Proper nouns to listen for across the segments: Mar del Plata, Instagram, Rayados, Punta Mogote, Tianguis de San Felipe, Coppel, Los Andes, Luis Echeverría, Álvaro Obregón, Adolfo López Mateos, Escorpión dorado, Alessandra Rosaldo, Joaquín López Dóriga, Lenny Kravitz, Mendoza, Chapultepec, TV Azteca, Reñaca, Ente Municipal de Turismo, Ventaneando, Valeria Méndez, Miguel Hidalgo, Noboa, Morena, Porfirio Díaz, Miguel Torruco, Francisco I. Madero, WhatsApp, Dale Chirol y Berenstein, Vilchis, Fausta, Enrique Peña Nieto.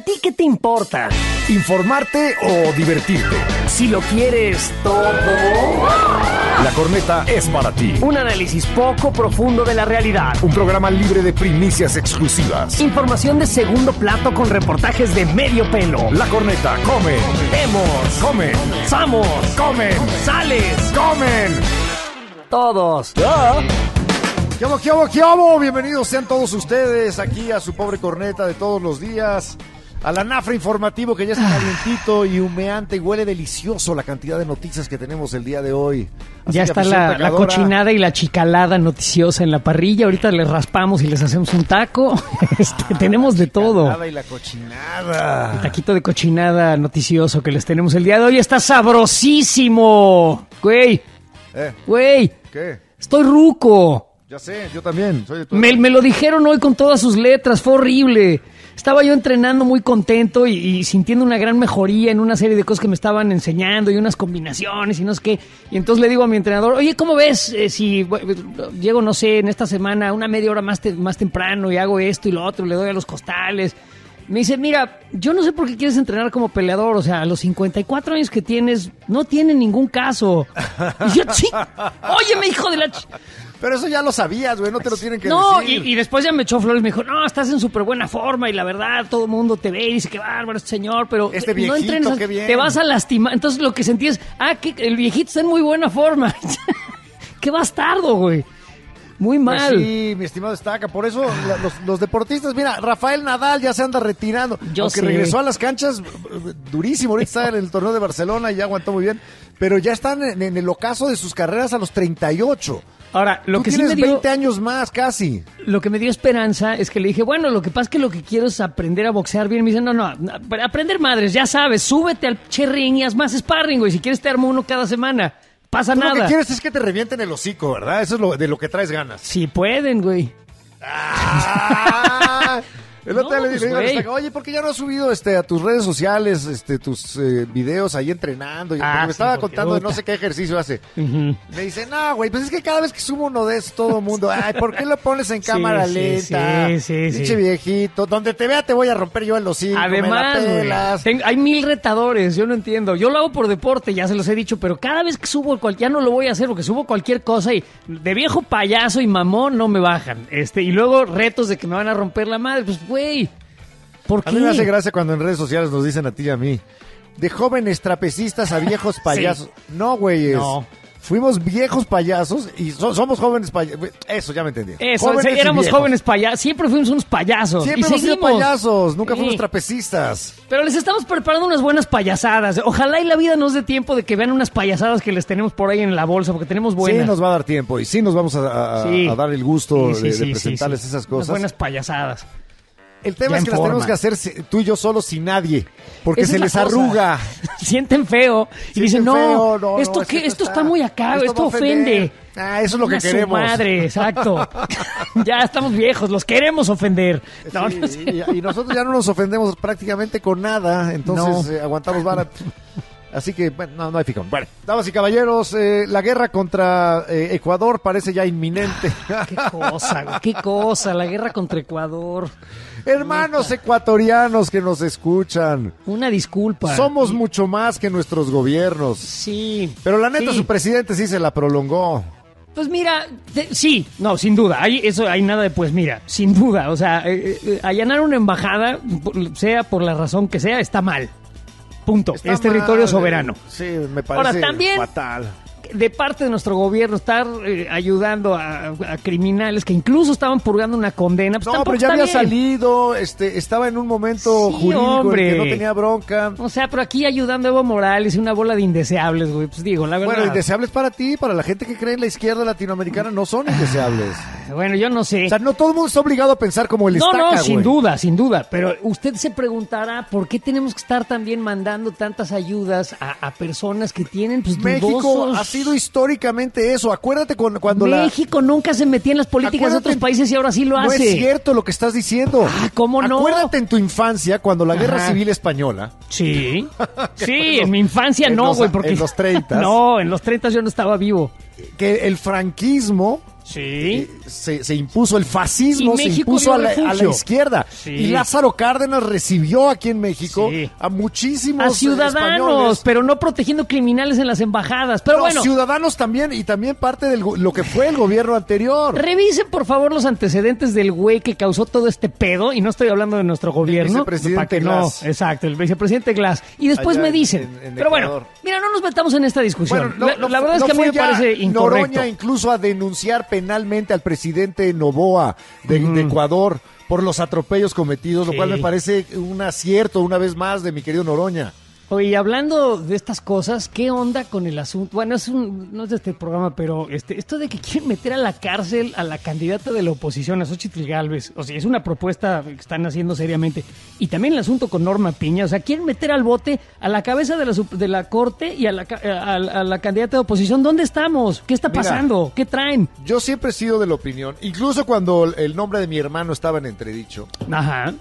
¿A ti qué te importa? ¿Informarte o divertirte? Si lo quieres todo... La Corneta es para ti. Un análisis poco profundo de la realidad. Un programa libre de primicias exclusivas. Información de segundo plato con reportajes de medio pelo. La Corneta come. Comemos. Come. Somos. Comen. Sales. Comen. Todos. Ah. ¿Qué hago, qué hago, qué hago? Bienvenidos sean todos ustedes aquí a su pobre corneta de todos los días, al anafre informativo que ya está calientito y humeante, y huele delicioso la cantidad de noticias que tenemos el día de hoy. Así ya está la cochinada y la chicalada noticiosa en la parrilla, ahorita les raspamos y les hacemos un taco, tenemos de todo. La chicalada y la cochinada. El taquito de cochinada noticioso que les tenemos el día de hoy está sabrosísimo. Güey, güey, ¿qué? Estoy ruco. Ya sé, yo también. Soy de tu... me lo dijeron hoy con todas sus letras, fue horrible. Estaba yo entrenando muy contento y sintiendo una gran mejoría en una serie de cosas que me estaban enseñando y unas combinaciones y no sé qué. Y entonces le digo a mi entrenador, oye, ¿cómo ves si llego, no sé, en esta semana una media hora más temprano y hago esto y lo otro, le doy a los costales? Me dice, mira, yo no sé por qué quieres entrenar como peleador, o sea, a los 54 años que tienes, no tiene ningún caso. Y yo, sí, óyeme, hijo de la... Pero eso ya lo sabías, güey, no te lo tienen que decir. No, y después ya me echó flores, me dijo, no, estás en súper buena forma y la verdad, todo el mundo te ve y dice, qué bárbaro este señor, pero este viejito, no entrenas, qué bien. Te vas a lastimar. Entonces lo que sentí es, que el viejito está en muy buena forma. Qué bastardo, güey. Muy mal. Pues sí, mi estimado Estaca, por eso los deportistas, mira, Rafael Nadal ya se anda retirando. Aunque regresó a las canchas durísimo, ahorita está en el torneo de Barcelona y ya aguantó muy bien, pero ya están en el ocaso de sus carreras a los 38. Ahora, lo que sí me dio... 20 años más, casi. Lo que me dio esperanza es que le dije, bueno, lo que pasa es que lo que quiero es aprender a boxear bien. Me dicen, no, aprender madres, ya sabes, súbete al cherrín y haz más sparring, güey. Si quieres te armo uno cada semana, pasa nada. Lo que quieres es que te revienten el hocico, ¿verdad? Eso es de lo que traes ganas. Sí pueden, güey. ¡Ah! El otro día le dije, oye, ¿por qué ya no has subido a tus redes sociales tus videos ahí entrenando? Y me estaba contando de no sé qué ejercicio hace. Uh-huh. Me dice, no, güey, pues es que cada vez que subo uno de esos, todo el mundo, ay, ¿por qué lo pones en cámara lenta? Sí. Pinche viejito, donde te vea te voy a romper yo el hocico. Además, me la pelas. Hay 1000 retadores, yo no entiendo. Yo lo hago por deporte, ya se los he dicho, pero cada vez que subo, ya no lo voy a hacer porque subo cualquier cosa y de viejo payaso y mamón no me bajan. Y luego retos de que me van a romper la madre, pues, güey, ¿por qué? A mí me hace gracia cuando en redes sociales nos dicen a ti y a mí, de jóvenes trapecistas a viejos payasos. Sí. No, güeyes. No. Fuimos viejos payasos y somos jóvenes payasos. Eso, ya me entendí. Eso, jóvenes éramos jóvenes payasos. Siempre fuimos unos payasos. Siempre hemos sido payasos. Nunca fuimos trapecistas. Pero les estamos preparando unas buenas payasadas. Ojalá y la vida nos dé tiempo de que vean unas payasadas que les tenemos por ahí en la bolsa, porque tenemos buenas. Sí nos va a dar tiempo y sí nos vamos a dar el gusto de presentarles esas cosas. Unas buenas payasadas. El tema ya es que las tenemos que hacer tú y yo solos, sin nadie, porque esa se les arruga. Sienten feo y dicen, no, esto está muy acá, esto ofende. Eso es lo que queremos. Su madre, exacto. Ya estamos viejos, los queremos ofender. No, sí, no sé. Y nosotros ya no nos ofendemos prácticamente con nada, entonces aguantamos vara. Así que, bueno, no hay fijón. Bueno, damas y caballeros, la guerra contra Ecuador parece ya inminente. Qué cosa, güey, qué cosa, la guerra contra Ecuador. Hermanos ecuatorianos que nos escuchan, una disculpa. Somos mucho más que nuestros gobiernos. Sí. Pero la neta, su presidente sí se la prolongó. Pues mira, sin duda, hay nada de pues mira, sin duda. O sea, allanar una embajada, sea por la razón que sea, está mal. Punto. Está mal, territorio soberano. Sí, me parece ahora, también, fatal. De parte de nuestro gobierno estar ayudando a criminales que incluso estaban purgando una condena. Pues no, pero ya había salido, estaba en un momento jurídico, hombre, en el que no tenía bronca. O sea, pero aquí ayudando a Evo Morales y una bola de indeseables, güey, pues digo, la verdad. Bueno, indeseables para ti, para la gente que cree en la izquierda latinoamericana no son indeseables. Bueno, yo no sé. O sea, no todo el mundo está obligado a pensar como el Estaca, güey. No, sin duda, pero usted se preguntará por qué tenemos que estar también mandando tantas ayudas a personas que tienen, pues, dudosos. México históricamente eso, acuérdate cuando México nunca se metía en las políticas de otros países y ahora sí lo hace. No es cierto lo que estás diciendo. Ah, ¿cómo no? Acuérdate en tu infancia cuando la Guerra Civil Española. Sí, en mi infancia no, güey, porque... En los 30. No, en los 30 yo no estaba vivo. Que el franquismo... Sí. Se impuso el fascismo, se impuso a la izquierda. Sí. Y Lázaro Cárdenas recibió aquí en México a muchísimos ciudadanos, españoles, pero no protegiendo criminales en las embajadas. Pero bueno, ciudadanos también, y también parte de lo que fue el gobierno anterior. Revisen, por favor, los antecedentes del güey que causó todo este pedo, y no estoy hablando de nuestro gobierno. El vicepresidente Glass. No, exacto, el vicepresidente Glass. Y después allá me dicen, en pero bueno, mira, no nos metamos en esta discusión. Bueno, la verdad es que a mí me parece incorrecto. Noroña incluso a denunciar penalmente al presidente Noboa de Ecuador por los atropellos cometidos, lo cual me parece un acierto una vez más de mi querido Noroña. Oye, hablando de estas cosas, ¿qué onda con el asunto? Bueno, no es de este programa, pero esto de que quieren meter a la cárcel a la candidata de la oposición, a Xóchitl Gálvez, o sea, es una propuesta que están haciendo seriamente. Y también el asunto con Norma Piña, o sea, quieren meter al bote a la cabeza de la corte y a la candidata de oposición. ¿Dónde estamos? ¿Qué está pasando? Mira, ¿qué traen? Yo siempre he sido de la opinión, incluso cuando el nombre de mi hermano estaba en entredicho,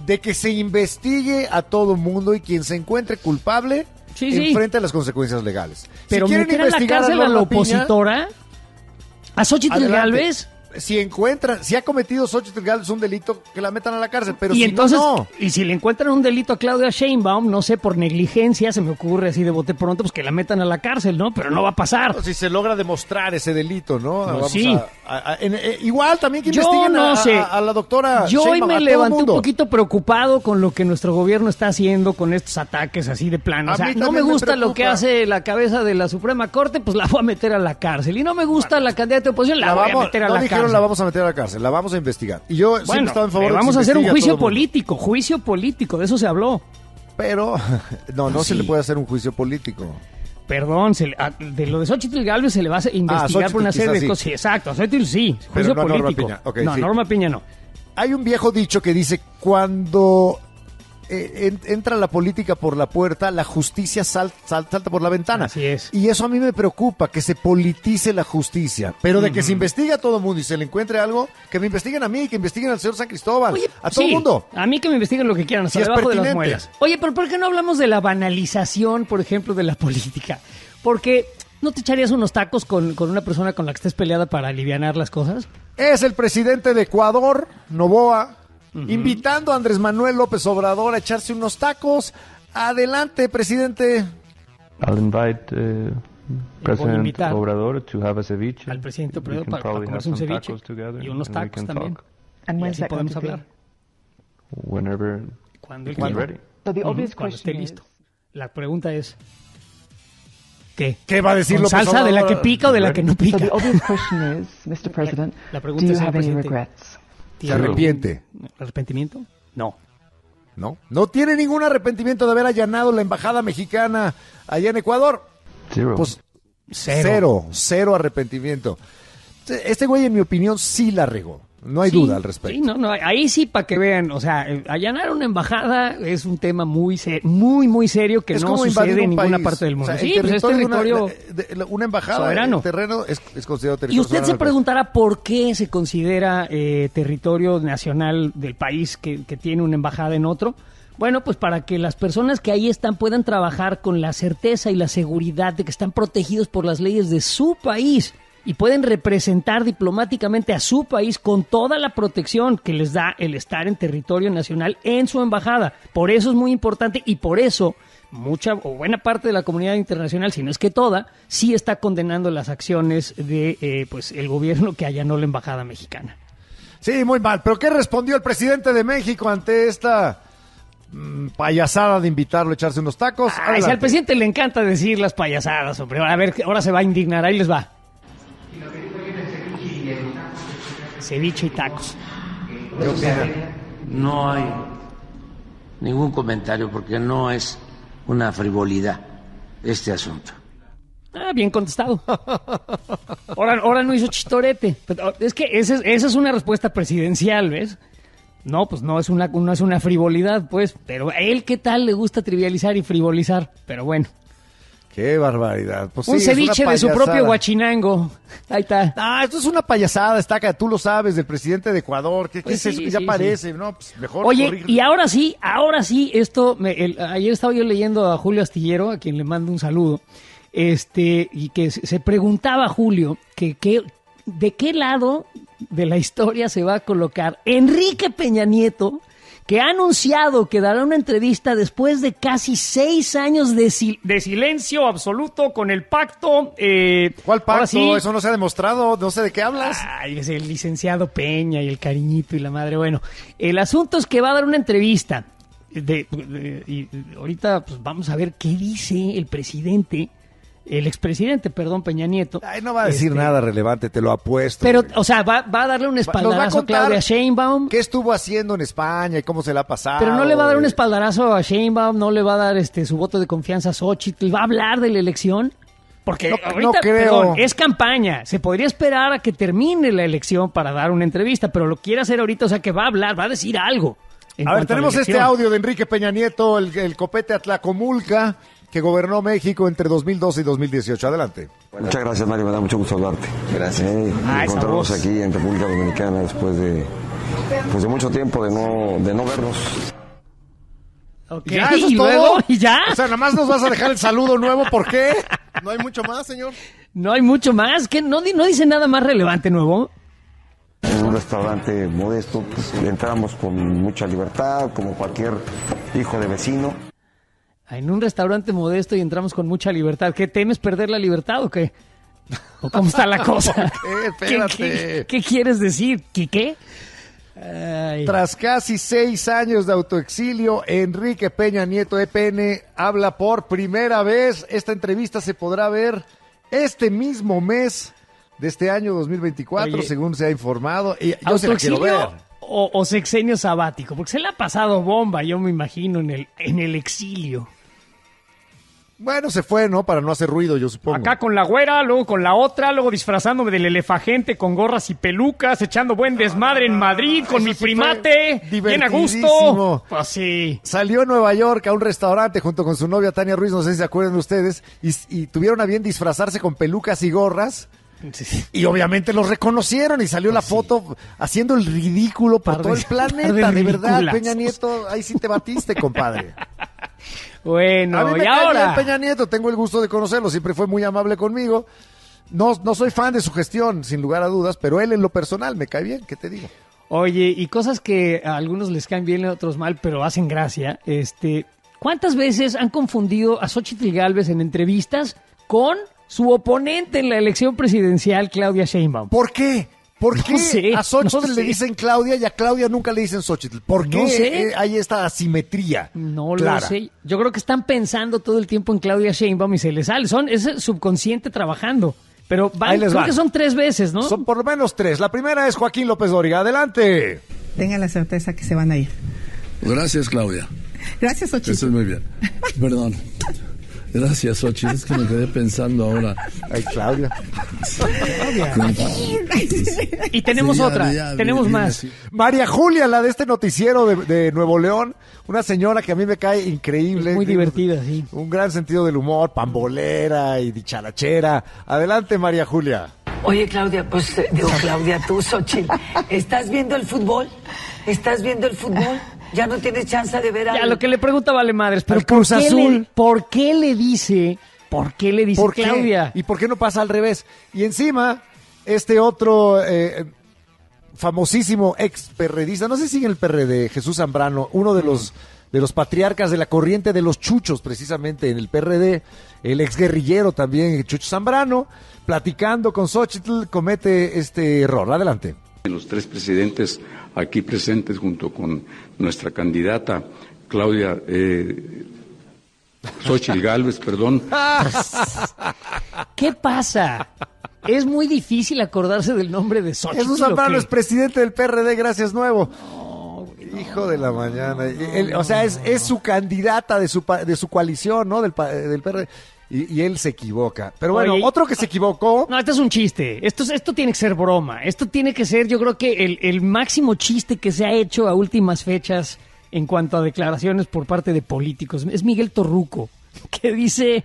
de que se investigue a todo mundo y quien se encuentre culpable enfrenta a las consecuencias legales. Pero si quieren investigar a la opositora, a Xóchitl Gálvez, si encuentran, si ha cometido Xóchitl Gálvez un delito, que la metan a la cárcel, pero y si entonces, no. Y si le encuentran un delito a Claudia Sheinbaum, no sé, por negligencia, se me ocurre así de bote pronto, pues que la metan a la cárcel, ¿no? Pero no va a pasar. Si se logra demostrar ese delito, ¿no? Igual también que investiguen a la doctora Sheinbaum. Yo hoy me levanté un poquito preocupado con lo que nuestro gobierno está haciendo con estos ataques así de plano. O sea, no me gusta lo que hace la cabeza de la Suprema Corte, pues la voy a meter a la cárcel. Y no me gusta la candidata de oposición, la voy a meter a la cárcel. La vamos a meter a la cárcel, la vamos a investigar. Y yo siempre estaba en favor de que vamos a hacer un juicio político, de eso se habló. Pero no se le puede hacer un juicio político. Perdón, de lo de Xóchitl Gálvez se le va a investigar por una serie de cosas. Sí, exacto, a Xóchitl juicio político. Norma Piña. Okay, Norma Piña no. Hay un viejo dicho que dice, cuando entra la política por la puerta, la justicia salta por la ventana. Así es. Y eso a mí me preocupa, que se politice la justicia. Pero de que se investigue a todo el mundo y se le encuentre algo, que me investiguen a mí, que investiguen al señor San Cristóbal. Oye, a todo el mundo. A mí que me investiguen lo que quieran, hasta debajo de las muelas. Oye, pero ¿por qué no hablamos de la banalización, por ejemplo, de la política? Porque ¿no te echarías unos tacos con una persona con la que estés peleada para alivianar las cosas? Es el presidente de Ecuador, Noboa, invitando a Andrés Manuel López Obrador a echarse unos tacos. Adelante, presidente. I'll invite President Obrador to have a ceviche. Al presidente Obrador para comerse un ceviche y unos tacos también. Y así podemos hablar. Cuando él quiera. Cuando esté listo. La pregunta es, ¿qué va a decir López Obrador? ¿Salsa de la que pica o de la que no pica? Mr. President, la pregunta es, ¿se arrepiente? ¿Arrepentimiento? No. No tiene ningún arrepentimiento de haber allanado la embajada mexicana allá en Ecuador. Cero arrepentimiento. Este güey, en mi opinión, sí la regó. No hay duda al respecto. Sí, no, ahí sí, para que vean, o sea, allanar una embajada es un tema muy serio que es no sucede en ninguna parte del mundo. O sea, sí, pues es territorio una embajada soberano. El terreno es considerado territorio. Y usted se preguntará por qué se considera territorio nacional del país que tiene una embajada en otro. Bueno, pues para que las personas que ahí están puedan trabajar con la certeza y la seguridad de que están protegidos por las leyes de su país. Y pueden representar diplomáticamente a su país con toda la protección que les da el estar en territorio nacional en su embajada. Por eso es muy importante y por eso mucha o buena parte de la comunidad internacional, si no es que toda, sí está condenando las acciones de el gobierno que allanó la embajada mexicana. Sí, muy mal. ¿Pero qué respondió el presidente de México ante esta payasada de invitarlo a echarse unos tacos? Si al presidente le encanta decir las payasadas, hombre. A ver, ahora se va a indignar. Ahí les va. Ceviche y tacos. No hay ningún comentario porque no es una frivolidad este asunto. Bien contestado. Ahora no hizo chistorete. Pero es que esa es una respuesta presidencial, ¿ves? No, pues no es una frivolidad, pues. Pero a él, ¿qué tal? Le gusta trivializar y frivolizar. Pero bueno. ¡Qué barbaridad! Pues un ceviche de su propio huachinango. Ahí está. Esto es una payasada, estaca. Tú lo sabes, del presidente de Ecuador. Parece. No, pues mejor. Oye, correr. Y ahora sí, esto. Ayer estaba yo leyendo a Julio Astillero, a quien le mando un saludo. Y que se preguntaba Julio que de qué lado de la historia se va a colocar Enrique Peña Nieto, que ha anunciado que dará una entrevista después de casi 6 años de silencio absoluto con el pacto. ¿Cuál pacto? Sí. Eso no se ha demostrado, no sé de qué hablas. Ay, es el licenciado Peña y el cariñito y la madre. Bueno, el asunto es que va a dar una entrevista. Y ahorita pues, vamos a ver qué dice el presidente. El expresidente, perdón, Peña Nieto. Ay, no va a decir nada relevante, te lo apuesto. Pero, güey, o sea, va a darle un espaldarazo a Claudia Sheinbaum. ¿Qué estuvo haciendo en España y cómo se la ha pasado? Pero no le va a dar un espaldarazo a Sheinbaum, no le va a dar su voto de confianza a Xóchitl, va a hablar de la elección. Porque ahorita, no creo. Perdón, es campaña, se podría esperar a que termine la elección para dar una entrevista, pero lo quiere hacer ahorita, o sea que va a hablar, va a decir algo. A ver, tenemos este audio de Enrique Peña Nieto, el copete Atlacomulca, que gobernó México entre 2012 y 2018. Adelante. Muchas gracias, Mario, me da mucho gusto hablarte. Gracias. Encontrarnos aquí en República Dominicana después de mucho tiempo de no vernos. Okay. ¿Ya? ¿Eso es todo? ¿Y ya? O sea, nada más nos vas a dejar el saludo nuevo, ¿por qué? ¿No hay mucho más, señor? No hay mucho más, ¿qué? ¿No dice nada más relevante nuevo? En un restaurante modesto, pues, entramos con mucha libertad, como cualquier hijo de vecino. En un restaurante modesto y entramos con mucha libertad. ¿Qué, temes perder la libertad o qué? ¿O cómo está la cosa? Espérate. ¿Qué quieres decir, Quique? Ay. Tras casi 6 años de autoexilio, Enrique Peña Nieto, EPN, habla por primera vez. Esta entrevista se podrá ver este mismo mes de este año 2024, oye, según se ha informado. Y yo se la quiero ver. O sexenio sabático, porque se le ha pasado bomba, yo me imagino, en el exilio. Bueno, se fue, ¿no? Para no hacer ruido, yo supongo. Acá con la güera, luego con la otra, luego disfrazándome del elefagente con gorras y pelucas, echando buen desmadre en Madrid con mi primate, bien a gusto. Pues sí. Salió a Nueva York a un restaurante junto con su novia Tania Ruiz, no sé si se acuerdan ustedes, y tuvieron a bien disfrazarse con pelucas y gorras. Sí. Y obviamente los reconocieron y salió la foto haciendo el ridículo por todo el planeta. De verdad, Peña Nieto, ahí sí te batiste, compadre. Bueno, a mí me cae bien Peña Nieto, tengo el gusto de conocerlo, siempre fue muy amable conmigo. No soy fan de su gestión, sin lugar a dudas, pero él en lo personal me cae bien, ¿qué te digo? Oye, y cosas que a algunos les caen bien, a otros mal, pero hacen gracia. ¿Cuántas veces han confundido a Xóchitl Gálvez en entrevistas con su oponente en la elección presidencial, Claudia Sheinbaum? ¿Por qué? ¿Por qué a Xóchitl le dicen Claudia y a Claudia nunca le dicen Xóchitl? ¿Por qué hay esta asimetría? No clara. Lo sé. Yo creo que están pensando todo el tiempo en Claudia Sheinbaum y se les sale. Es el subconsciente trabajando. Pero creo que son 3 veces, ¿no? Son por lo menos 3. La primera es Joaquín López Dóriga. Adelante. Tengan la certeza que se van a ir. Gracias, Claudia. Gracias, Xóchitl. Eso es muy bien. Perdón. Gracias, Xóchitl. Es que me quedé pensando ahora. Ay, Claudia. Y tenemos otra. Tenemos más. María Julia, la de este noticiero de Nuevo León. Una señora que a mí me cae increíble. Es muy divertida, sí. Un gran sentido del humor, pambolera y dicharachera. Adelante, María Julia. Oye, Claudia, pues digo, Claudia, tú, Xóchitl, ¿estás viendo el fútbol? ¿Estás viendo el fútbol? Ya no tienes chance de ver a... Ya, lo que le pregunta vale madres, pero Cruz Azul, ¿por qué le dice ¿por qué? Claudia? ¿Y por qué no pasa al revés? Y encima, este otro famosísimo ex-perredista, no sé si sigue el PRD, Jesús Zambrano, uno de los patriarcas de la corriente de los chuchos, precisamente en el PRD, el exguerrillero también, Chucho Zambrano, platicando con Xóchitl, comete este error. Adelante. Los 3 presidentes aquí presentes junto con nuestra candidata Claudia Xóchitl Gálvez, perdón. ¿Qué pasa? Es muy difícil acordarse del nombre de Xóchitl. Jesús Zambrano es presidente del PRD, gracias nuevo. Hijo de la mañana. O sea, es su candidata de su coalición, ¿no? Del PRD. Y él se equivoca. Pero bueno, oye, otro que se equivocó... No, este es un chiste. Esto tiene que ser broma. Esto tiene que ser, yo creo que el máximo chiste que se ha hecho a últimas fechas en cuanto a declaraciones por parte de políticos. Es Miguel Torruco, que dice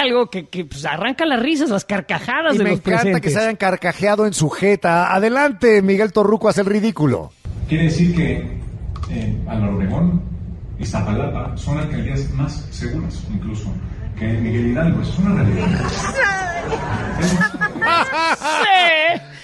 algo que pues, arranca las risas, las carcajadas y de los presentes. Me encanta que se hayan carcajeado en su jeta. Adelante, Miguel Torruco, hace el ridículo. Quiere decir que Álvaro Obregón y Iztapalapa son alcaldías más seguras, incluso... que Miguel Hidalgo, es una realidad.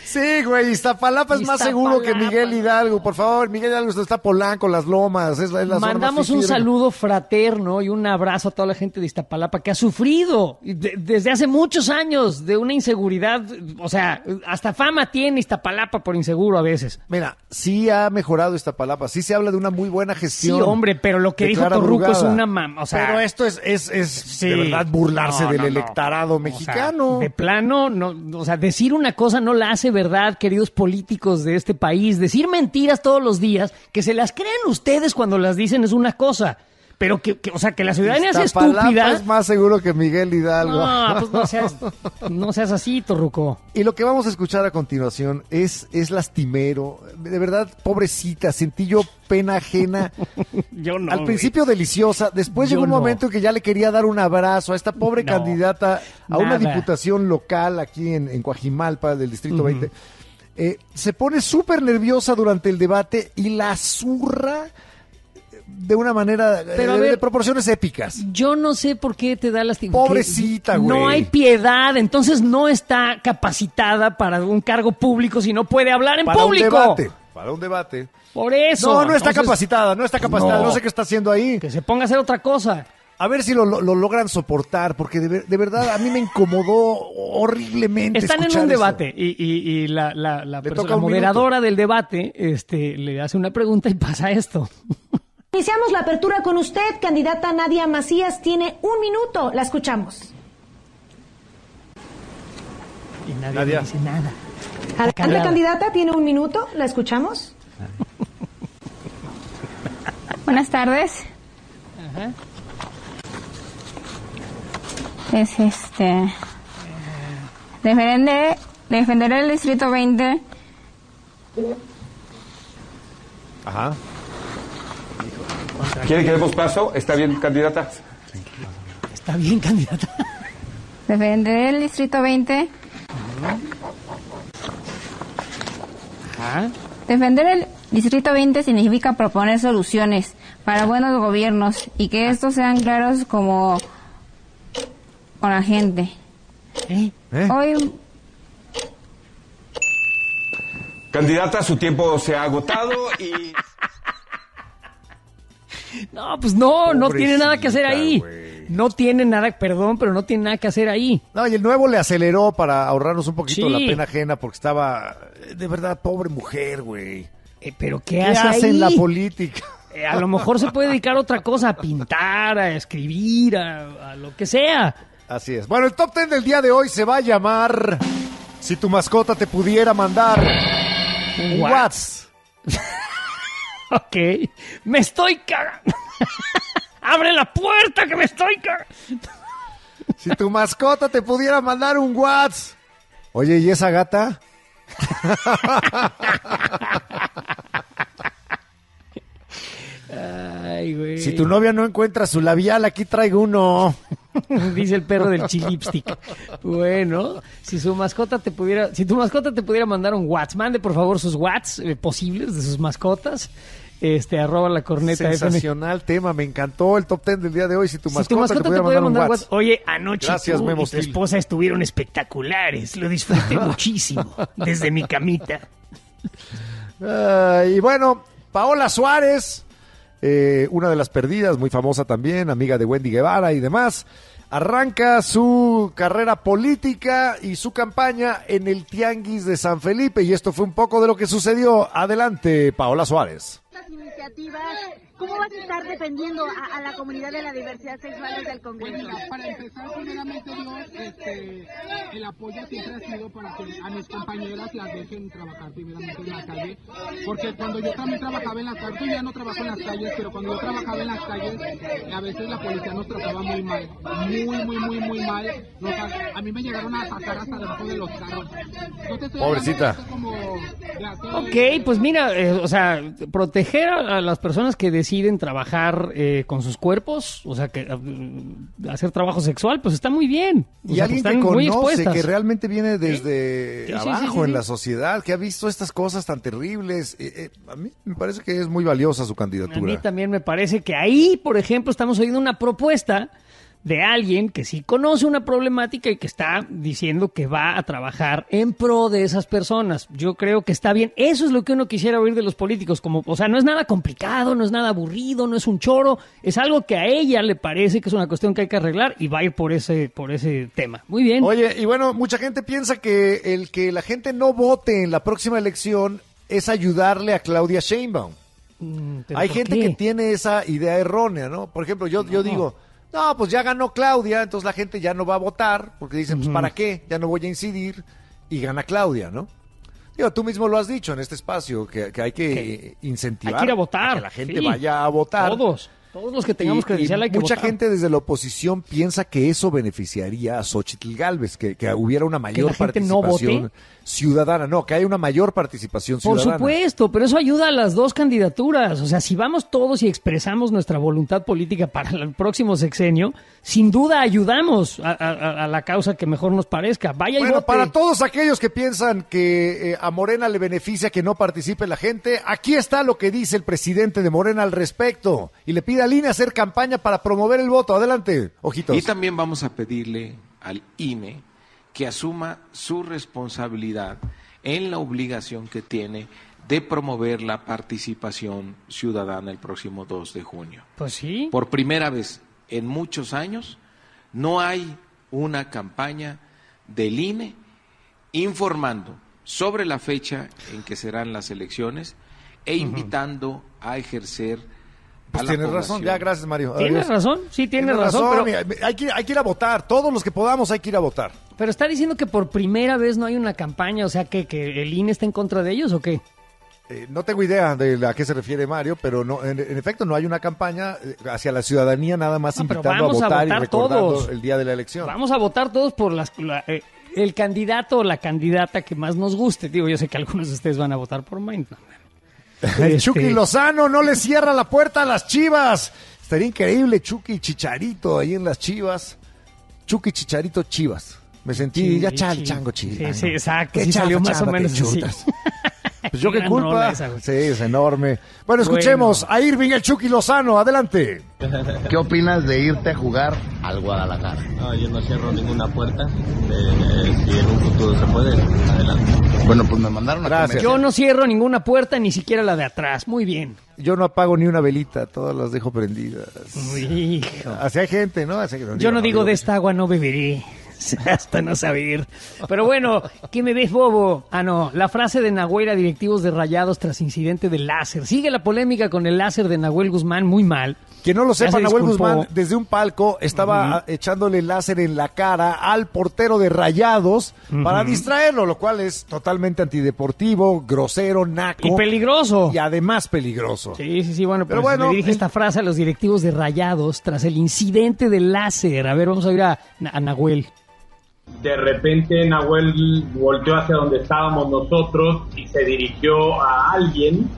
Sí, güey, Iztapalapa es más seguro que Miguel Hidalgo. Por favor, Miguel Hidalgo está Polanco, Las Lomas. Es la Mandamos un saludo fraterno y un abrazo a toda la gente de Iztapalapa que ha sufrido desde hace muchos años de una inseguridad. O sea, hasta fama tiene Iztapalapa por inseguro a veces. Mira, sí ha mejorado Iztapalapa, sí se habla de una muy buena gestión. Sí, hombre, pero lo que dijo Torruco es una mamá. O sea, pero esto es sí, de verdad burlarse del electorado mexicano. O sea, de plano, no, o sea, decir una cosa no la hace verdad, queridos políticos de este país. Decir mentiras todos los días, que se las creen ustedes cuando las dicen es una cosa, pero que la ciudadanía sea estúpida. Es más seguro que Miguel Hidalgo. No, pues no seas así, Torruco. Y lo que vamos a escuchar a continuación es lastimero. De verdad, pobrecita, sentí yo pena ajena. Yo no. Al principio deliciosa, después llegó un momento en que ya le quería dar un abrazo a esta pobre candidata a una diputación local aquí en Coajimalpa del Distrito 20. Se pone súper nerviosa durante el debate y la zurra de una manera de proporciones épicas. Yo no sé por qué te da lástima. Pobrecita, güey. No hay piedad, entonces no está capacitada para un cargo público si no puede hablar en público. Para un debate. Por eso. No, no está capacitada. No sé qué está haciendo ahí. Que se ponga a hacer otra cosa. A ver si lo logran soportar, porque de verdad a mí me incomodó horriblemente. Están en un debate y la moderadora del debate le hace una pregunta y pasa esto. Iniciamos la apertura con usted, candidata Nadia Macías. Tiene un minuto, la escuchamos. Y nadie me dice nada. Adelante, candidata, tiene un minuto, la escuchamos. Buenas tardes. Ajá. Es defender el Distrito 20. Ajá. ¿Quiere que demos paso? ¿Está bien, candidata? Está bien, candidata. Defender el Distrito 20. Ajá. Defender el Distrito 20 significa proponer soluciones para buenos gobiernos y que estos sean claros como con la gente. Hoy... Candidata, su tiempo se ha agotado y... No, pues no tiene nada que hacer ahí. Wey. No tiene nada, perdón, pero no tiene nada que hacer ahí. No, y el nuevo le aceleró para ahorrarnos un poquito la pena ajena porque estaba, de verdad, pobre mujer, güey. Pero ¿qué hace ahí? En la política? A lo mejor se puede dedicar a otra cosa, a pintar, a escribir, a lo que sea. Así es. Bueno, el top 10 del día de hoy se va a llamar Si tu mascota te pudiera mandar un WhatsApp. Ok, me estoy cagando. ¡Abre la puerta que me estoy cagando! Si tu mascota te pudiera mandar un WhatsApp. Oye, ¿y esa gata? Ay, güey. Si tu novia no encuentra su labial, aquí traigo uno. Dice el perro del Chilipstick. Bueno, si tu mascota te pudiera mandar un WhatsApp, mande por favor sus WhatsApps posibles de sus mascotas. @lacorneta. Sensacional tema, me encantó el top 10 del día de hoy. Si tu mascota te pudiera mandar un WhatsApp. Oye, anoche gracias, tú y tu esposa estuvieron espectaculares. Lo disfruté muchísimo desde mi camita. Y bueno, Paola Suárez, una de las perdidas, muy famosa también, amiga de Wendy Guevara y demás, arranca su carrera política y su campaña en el Tianguis de San Felipe, y esto fue un poco de lo que sucedió. Adelante, Paola Suárez. Estas iniciativas, ¿cómo vas a estar defendiendo a la comunidad de la diversidad sexual desde el Congreso? Bueno, para empezar, primeramente Dios, el apoyo siempre ha sido para que a mis compañeras las dejen trabajar primeramente en la calle, porque cuando yo también trabajaba en las calles, yo ya no trabajo en las calles, pero cuando yo trabajaba en las calles, a veces la policía nos trataba muy mal, muy mal. A mí me llegaron a atacar hasta debajo de los carros. Pobrecita. Ok, pues mira, proteger a las personas que deciden trabajar con sus cuerpos, o sea, que hacer trabajo sexual, pues está muy bien. O sea, alguien que conoce, que realmente viene desde abajo en la sociedad, que ha visto estas cosas tan terribles. A mí me parece que es muy valiosa su candidatura. A mí también me parece que ahí, por ejemplo, estamos oyendo una propuesta de alguien que sí conoce una problemática y que está diciendo que va a trabajar en pro de esas personas. Yo creo que está bien. Eso es lo que uno quisiera oír de los políticos. Como, o sea, no es nada complicado, no es nada aburrido, no es un choro. Es algo que a ella le parece que es una cuestión que hay que arreglar y va a ir por ese tema. Muy bien. Oye, y bueno, mucha gente piensa que el que la gente no vote en la próxima elección es ayudarle a Claudia Sheinbaum. Hay gente que tiene esa idea errónea, ¿no? Por ejemplo, yo digo... No, pues ya ganó Claudia, entonces la gente ya no va a votar, porque dicen, pues ¿para qué? Ya no voy a incidir, y gana Claudia, ¿no? Digo, tú mismo lo has dicho en este espacio, que hay que incentivar, hay que ir a votar, a que la gente vaya a votar. Todos los que tengamos credencial hay que votar. Mucha gente desde la oposición piensa que eso beneficiaría a Xóchitl Gálvez, que hubiera una mayor participación ciudadana. No, que haya una mayor participación ciudadana. Por supuesto, pero eso ayuda a las dos candidaturas. O sea, si vamos todos y expresamos nuestra voluntad política para el próximo sexenio, sin duda ayudamos a la causa que mejor nos parezca. Vaya, bueno, y vote. Para todos aquellos que piensan que a Morena le beneficia que no participe la gente, aquí está lo que dice el presidente de Morena al respecto. Y le pide a INE hacer campaña para promover el voto. Adelante, Ojitos. Y también vamos a pedirle al INE que asuma su responsabilidad en la obligación que tiene de promover la participación ciudadana el próximo 2 de junio. Pues sí. Por primera vez en muchos años no hay una campaña del INE informando sobre la fecha en que serán las elecciones e invitando a ejercer. Pues tienes razón, ya, gracias, Mario. Tienes razón, sí, tienes razón, pero... hay que ir a votar, todos los que podamos hay que ir a votar. Pero está diciendo que por primera vez no hay una campaña, o sea, que el INE está en contra de ellos, ¿o qué? No tengo idea de a qué se refiere Mario, pero no, en efecto no hay una campaña hacia la ciudadanía nada más invitando a votar y recordando todos el día de la elección. Vamos a votar todos por el candidato o la candidata que más nos guste. Digo, yo sé que algunos de ustedes van a votar por Mindman. El Chucky Lozano no le cierra la puerta a las Chivas. Estaría increíble Chucky Chicharito ahí en las Chivas. Chucky Chicharito Chivas. Me sentí ya chango Chivas. Sí, exacto. Sí, salió más o menos así. Pues yo qué culpa. Sí, es enorme. Bueno, escuchemos a Irving el Chucky Lozano. Adelante. ¿Qué opinas de irte a jugar al Guadalajara? No, yo no cierro ninguna puerta. Si en un futuro se puede, adelante. Bueno, pues me mandaron a comer. Yo no cierro ninguna puerta, ni siquiera la de atrás. Muy bien. Yo no apago ni una velita, todas las dejo prendidas. Hijo. Así hay gente, ¿no? Así que yo no digo de esta agua no beberé. Hasta no saber. Pero bueno, ¿qué me ves, bobo? Ah, no, la frase de Nahuel a directivos de Rayados tras incidente de láser. Sigue la polémica con el láser de Nahuel Guzmán, muy mal. Que no lo sepa, Nahuel Guzmán desde un palco estaba echándole láser en la cara al portero de Rayados para distraerlo, lo cual es totalmente antideportivo, grosero, naco. Y peligroso. Y además peligroso. Sí, bueno, pero bueno, le dirige esta frase a los directivos de Rayados tras el incidente de láser. A ver, vamos a ir a Nahuel. De repente Nahuel volteó hacia donde estábamos nosotros y se dirigió a alguien,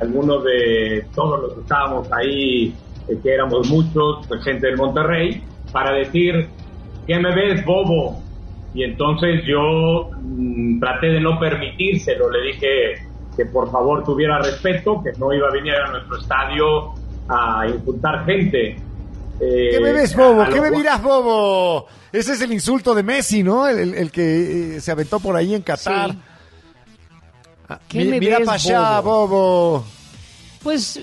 algunos de todos los que estábamos ahí, que éramos muchos, gente del Monterrey, para decir, ¿qué me ves, bobo? Y entonces yo traté de no permitírselo, le dije que por favor tuviera respeto, que no iba a venir a nuestro estadio a insultar gente. ¿Qué me ves, bobo? ¿Qué me miras, bobo? Ese es el insulto de Messi, ¿no? El que se aventó por ahí en Qatar. Sí. Mira para allá, bobo. Pues,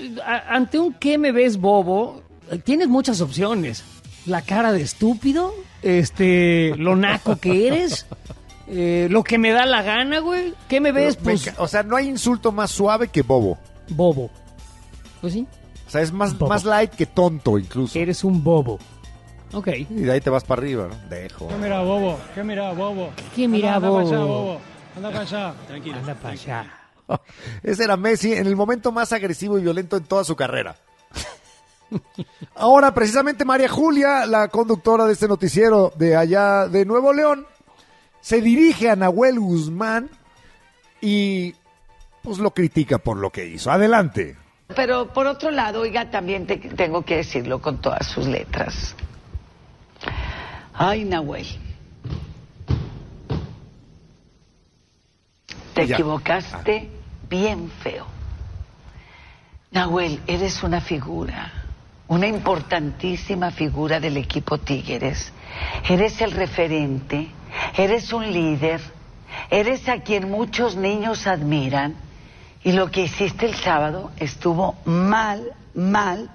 ante un ¿qué me ves, bobo? Tienes muchas opciones. La cara de estúpido, lo naco que eres, lo que me da la gana, güey. ¿Qué me ves? Pero pues... O sea, no hay insulto más suave que bobo. Bobo. Pues sí. O sea, es más light que tonto incluso. Eres un bobo. Ok. Y de ahí te vas para arriba, ¿no? Dejo. ¿Qué mira, bobo? ¿Qué mira, bobo? ¿Qué mira, bobo? Anda para allá, bobo. Anda para allá. Tranquilo. Anda para allá. Ese era Messi en el momento más agresivo y violento en toda su carrera. Ahora, precisamente, María Julia, la conductora de este noticiero de allá de Nuevo León, se dirige a Nahuel Guzmán y pues lo critica por lo que hizo. Adelante. Pero por otro lado, oiga, también tengo que decirlo con todas sus letras. Ay, Nahuel. Te equivocaste bien feo. Nahuel, eres una figura. una importantísima figura del equipo Tigres. Eres el referente, eres un líder, eres a quien muchos niños admiran, y lo que hiciste el sábado estuvo muy mal.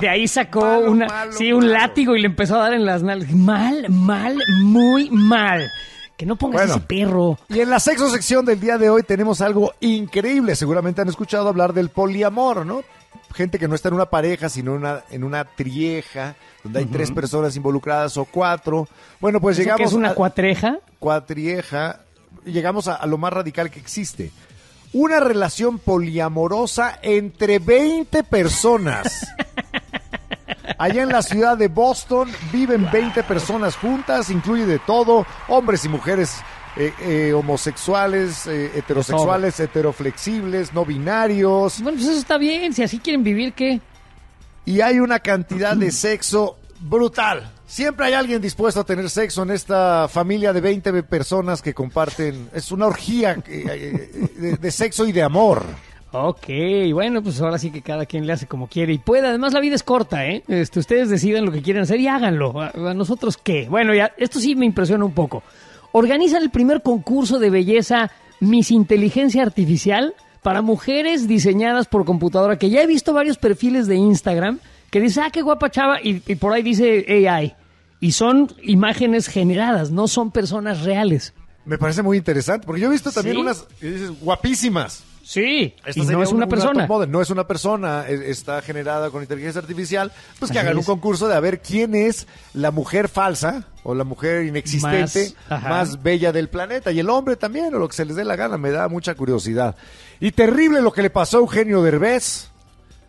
De ahí sacó un látigo y le empezó a dar en las nalgas. Muy mal. Que no pongas ese perro. Y en la sexo sección del día de hoy tenemos algo increíble. Seguramente han escuchado hablar del poliamor, ¿no? Gente que no está en una pareja, sino en una trieja, donde hay tres personas involucradas o cuatro. Bueno, pues llegamos... ¿Qué es una cuatreja? Cuatrieja. Llegamos a lo más radical que existe. Una relación poliamorosa entre 20 personas. Allá en la ciudad de Boston viven 20 personas juntas, incluye de todo, hombres y mujeres homosexuales, heterosexuales, heteroflexibles, no binarios. Bueno, pues eso está bien, si así quieren vivir, ¿qué? Y hay una cantidad de sexo brutal. Siempre hay alguien dispuesto a tener sexo en esta familia de 20 personas que comparten... Es una orgía de sexo y de amor. Ok, bueno, pues ahora sí que cada quien le hace como quiere y puede. Además, la vida es corta, ¿eh? Ustedes decidan lo que quieren hacer y háganlo. ¿A nosotros qué? Bueno, ya, esto sí me impresiona un poco. Organizan el primer concurso de belleza Miss Inteligencia Artificial para mujeres diseñadas por computadora, que ya he visto varios perfiles de Instagram que dice, ah, qué guapa chava, y por ahí dice AI. Y son imágenes generadas, no son personas reales. Me parece muy interesante, porque yo he visto también unas guapísimas. Sí, y no es una persona. No es una persona, está generada con inteligencia artificial. Pues que hagan un concurso de a ver quién es la mujer falsa o la mujer inexistente más bella del planeta. Y el hombre también, o lo que se les dé la gana, me da mucha curiosidad. Y terrible lo que le pasó a Eugenio Derbez.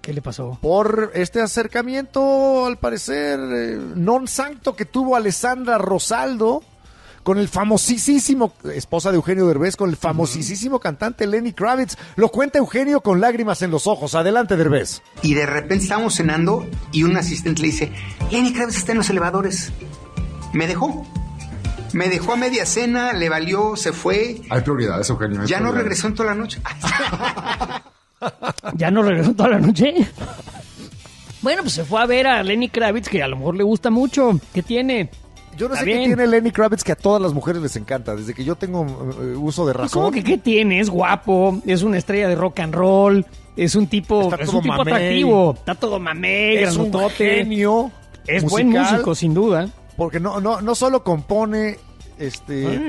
¿Qué le pasó? Por este acercamiento, al parecer, non sancto que tuvo Alessandra Rosaldo con el famosísimo, esposa de Eugenio Derbez, con el famosísimo cantante Lenny Kravitz. Lo cuenta Eugenio con lágrimas en los ojos. Adelante, Derbez. Y de repente estábamos cenando y un asistente le dice, Lenny Kravitz está en los elevadores. Me dejó a media cena, le valió, se fue. Hay prioridades, Eugenio. Hay ya prioridades. No regresó en toda la noche. ¿Ya no regresó toda la noche? Bueno, pues se fue a ver a Lenny Kravitz, que a lo mejor le gusta mucho. ¿Qué tiene? Yo no sé qué tiene Lenny Kravitz, que a todas las mujeres les encanta. Desde que yo tengo uso de razón. ¿Cómo que qué tiene? Es guapo, es una estrella de rock and roll, es un tipo atractivo, está todo mamey, grandotote. Es un genio musical, buen músico, sin duda. Porque no solo compone,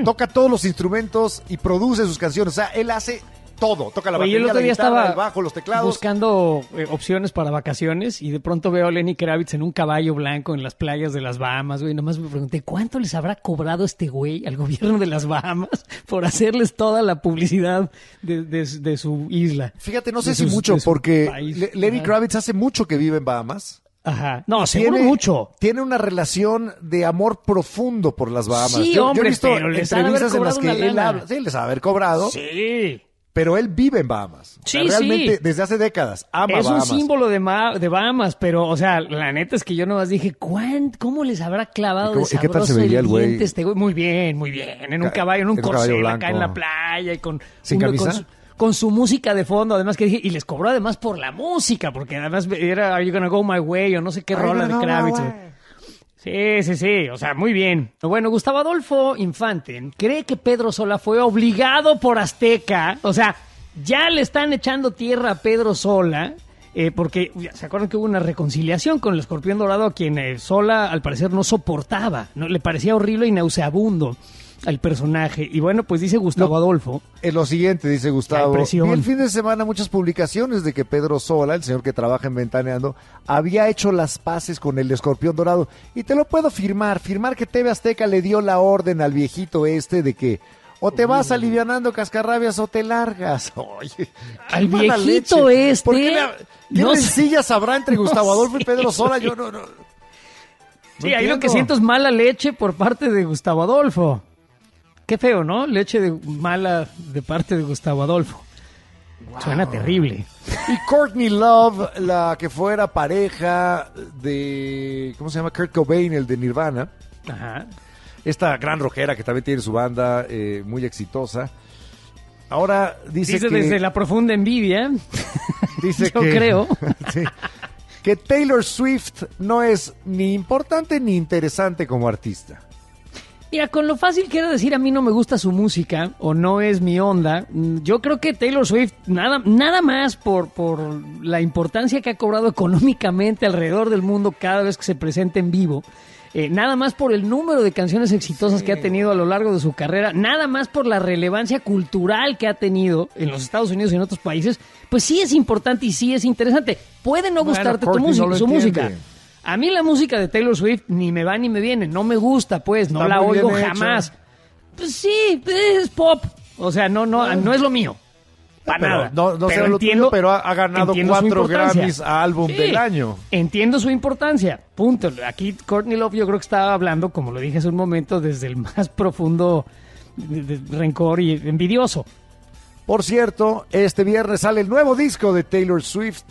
toca todos los instrumentos y produce sus canciones. O sea, él hace... todo, toca la batería, la guitarra, el bajo, los teclados. Buscando opciones para vacaciones y de pronto veo a Lenny Kravitz en un caballo blanco en las playas de las Bahamas, güey. Nomás me pregunté, ¿cuánto les habrá cobrado este güey al gobierno de las Bahamas por hacerles toda la publicidad de su isla? Fíjate, no sé si mucho, porque Lenny Kravitz hace mucho que vive en Bahamas. Ajá. No, seguro mucho. Tiene una relación de amor profundo por las Bahamas. Sí, yo he visto entrevistas en las que él habla. Sí, les va a haber cobrado. Sí. Pero él vive en Bahamas. Sí, o sea, realmente, desde hace décadas, ama Bahamas. Es un símbolo de Bahamas, pero, o sea, la neta es que yo nomás dije, ¿cómo les habrá clavado de sabroso? ¿Qué tal se veía el güey? Este güey? Muy bien. En un caballo, en un corcel, acá en la playa. Y con, ¿sin camisa? Con su música de fondo, además que dije, y les cobró además por la música, porque además era Are You Gonna Go My Way, o no sé qué rola de Kravitz. Sí, o sea, muy bien. Bueno, Gustavo Adolfo Infante cree que Pedro Sola fue obligado por Azteca. O sea, ya le están echando tierra a Pedro Sola, porque se acuerdan que hubo una reconciliación con el Escorpión dorado, a quien Sola al parecer no soportaba, ¿no? Le parecía horrible y nauseabundo al personaje. Y bueno, pues dice Gustavo Adolfo. Es lo siguiente, dice Gustavo. Vi el fin de semana muchas publicaciones de que Pedro Sola, el señor que trabaja en Ventaneando, había hecho las paces con el Escorpión dorado. Y te lo puedo firmar que TV Azteca le dio la orden al viejito este de que o te vas alivianando cascarrabias o te largas. Oye, al viejito este. ¿Por qué rencillas habrá entre Gustavo Adolfo y Pedro Sola? Yo no. Sí, ahí lo que siento es mala leche por parte de Gustavo Adolfo. Qué feo, ¿no? Leche mala de parte de Gustavo Adolfo. Wow. Suena terrible. Y Courtney Love, la que fuera pareja de... ¿Cómo se llama? Kurt Cobain, el de Nirvana. Ajá. Esta gran rockera que también tiene su banda muy exitosa. Ahora dice que... desde la profunda envidia. Dice yo que... creo. Sí. Que Taylor Swift no es ni importante ni interesante como artista. Mira, con lo fácil quiero decir, a mí no me gusta su música o no es mi onda. Yo creo que Taylor Swift, nada más por la importancia que ha cobrado económicamente alrededor del mundo cada vez que se presenta en vivo, nada más por el número de canciones exitosas que ha tenido a lo largo de su carrera, nada más por la relevancia cultural que ha tenido en los Estados Unidos y en otros países, pues sí es importante y sí es interesante. Puede no gustarte su música. A mí la música de Taylor Swift ni me va ni me viene, no me gusta, pues, no la oigo jamás. Pues sí, es pop. O sea, no es lo mío. Para nada. No sé lo tuyo, pero ha ganado 4 Grammys a álbum del año. Entiendo su importancia. Punto. Aquí Courtney Love yo creo que estaba hablando, como lo dije hace un momento, desde el más profundo rencor y envidioso. Por cierto, este viernes sale el nuevo disco de Taylor Swift,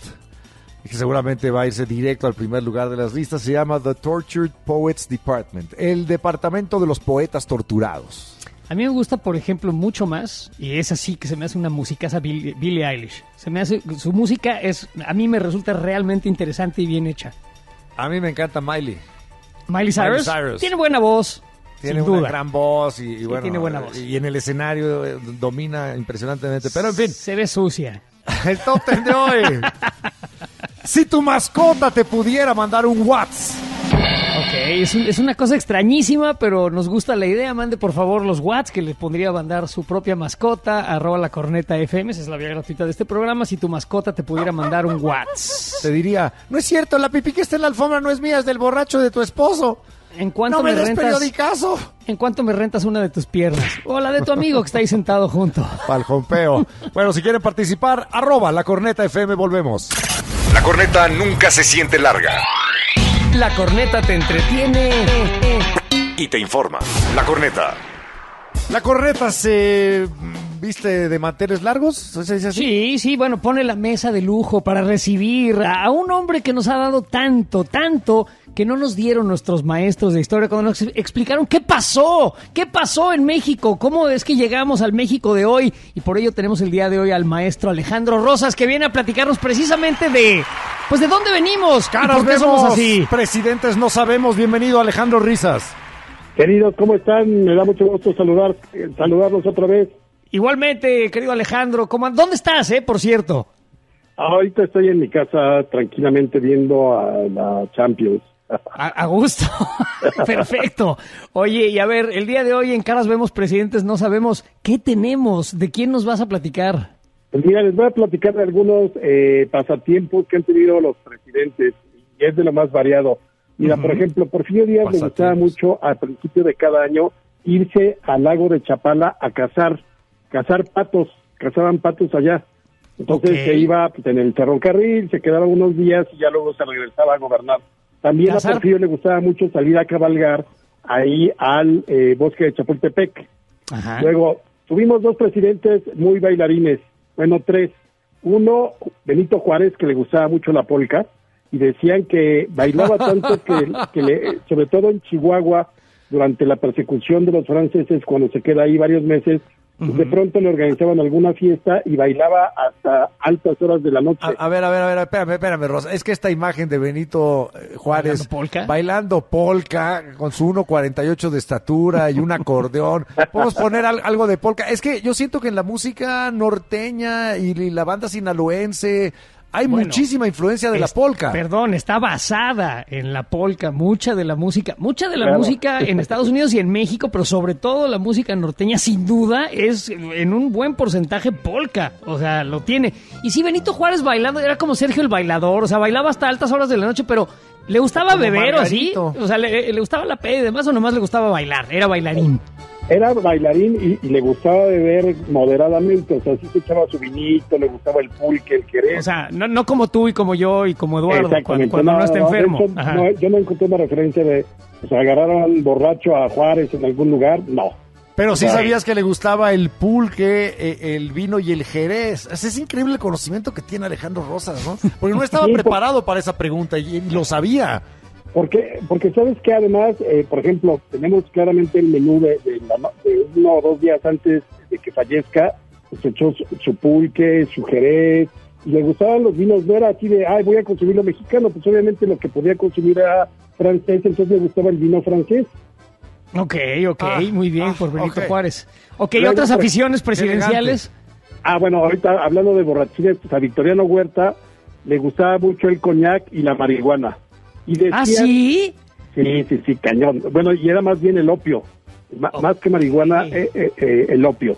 que seguramente va a irse directo al primer lugar de las listas. Se llama The Tortured Poets Department, el departamento de los poetas torturados. A mí me gusta, por ejemplo, mucho más, y es así que se me hace una musicaza Billie Eilish. Su música a mí me resulta realmente interesante y bien hecha. A mí me encanta Miley. ¿Miley Cyrus? Miley Cyrus. Tiene buena voz, tiene sin duda. Una gran voz y bueno, tiene buena voz. Y en el escenario domina impresionantemente, pero en fin. Se ve sucia. El top 10 de hoy. Si tu mascota te pudiera mandar un WhatsApp. Okay, es una cosa extrañísima, pero nos gusta la idea. Mande por favor los watts que les pondría a mandar su propia mascota, @lacornetafm, esa es la vía gratuita de este programa. Si tu mascota te pudiera mandar un watts, te diría, no es cierto, la pipí que está en la alfombra no es mía, es del borracho de tu esposo. ¿En cuánto me rentas, periodicazo? ¿En cuánto me rentas una de tus piernas? O la de tu amigo que está ahí sentado junto. Paljompeo. Bueno, si quieren participar, @lacornetafm, volvemos. La corneta nunca se siente larga. La corneta te entretiene y te informa. La corneta. La corneta se viste de manteles largos. ¿Se dice así? Sí, bueno, pone la mesa de lujo para recibir a un hombre que nos ha dado tanto, tanto, que no nos dieron nuestros maestros de historia cuando nos explicaron qué pasó en México, cómo es que llegamos al México de hoy. Y por ello tenemos el día de hoy al maestro Alejandro Rosas, que viene a platicarnos precisamente de... pues ¿de dónde venimos? Caras, ¿por qué vemos, somos así? Presidentes no sabemos. Bienvenido, Alejandro Risas. Queridos, ¿cómo están? Me da mucho gusto saludarlos otra vez. Igualmente, querido Alejandro. ¿Dónde estás, por cierto? Ahorita estoy en mi casa tranquilamente viendo a la Champions. A gusto. Perfecto. Oye, y a ver, el día de hoy en Caras Vemos Presidentes no sabemos, ¿qué tenemos? ¿De quién nos vas a platicar? Pues mira, les voy a platicar de algunos pasatiempos que han tenido los presidentes, y es de lo más variado. Mira, por ejemplo, Porfirio Díaz le gustaba mucho al principio de cada año irse al lago de Chapala a cazar patos, cazaban patos allá. Entonces se iba en el ferrocarril, se quedaba unos días y ya luego se regresaba a gobernar. También a Porfirio le gustaba mucho salir a cabalgar ahí al bosque de Chapultepec. Ajá. Luego tuvimos 2 presidentes muy bailarines. Bueno, 3. Uno, Benito Juárez, que le gustaba mucho la polca, y decían que bailaba tanto que sobre todo en Chihuahua, durante la persecución de los franceses, cuando se queda ahí varios meses, pues de pronto le organizaban alguna fiesta y bailaba hasta altas horas de la noche. A ver, espérame, Rosa, es que esta imagen de Benito Juárez bailando polka con su 1.48 de estatura y un acordeón, podemos poner algo de polka. Es que yo siento que en la música norteña y la banda sinaloense hay muchísima influencia de la polka. Perdón, está basada en la polka, mucha de la música en Estados Unidos y en México, pero sobre todo la música norteña, sin duda, es en un buen porcentaje polka, o sea, lo tiene. Y sí, Benito Juárez bailando, era como Sergio el Bailador, o sea, bailaba hasta altas horas de la noche, pero ¿le gustaba beber o así? O sea, ¿le gustaba la peda y demás, o nomás le gustaba bailar? Era bailarín. Era bailarín y le gustaba beber moderadamente, o sea, sí se echaba su vinito, le gustaba el pulque, el jerez. O sea, no como tú y como yo y como Eduardo, cuando no está enfermo. Yo no encontré una referencia de, o sea, agarraron al borracho a Juárez en algún lugar, no. Pero sí sabías que le gustaba el pulque, el vino y el jerez. Es increíble el conocimiento que tiene Alejandro Rosas, ¿no? Porque no estaba preparado para esa pregunta y lo sabía. Porque sabes que además, por ejemplo, tenemos claramente el menú de 1 o 2 días antes de que fallezca, se echó su pulque, su jerez, y le gustaban los vinos. No era así de, ay, voy a consumir lo mexicano, pues obviamente lo que podía consumir era francés, entonces le gustaba el vino francés. Ok, muy bien, por Benito Juárez. Ok, luego, ¿otras aficiones presidenciales? Bueno, ahorita hablando de borrachines, pues a Victoriano Huerta le gustaba mucho el coñac y la marihuana. Y decían, Sí, cañón. Bueno, y era más bien el opio, más que marihuana, el opio.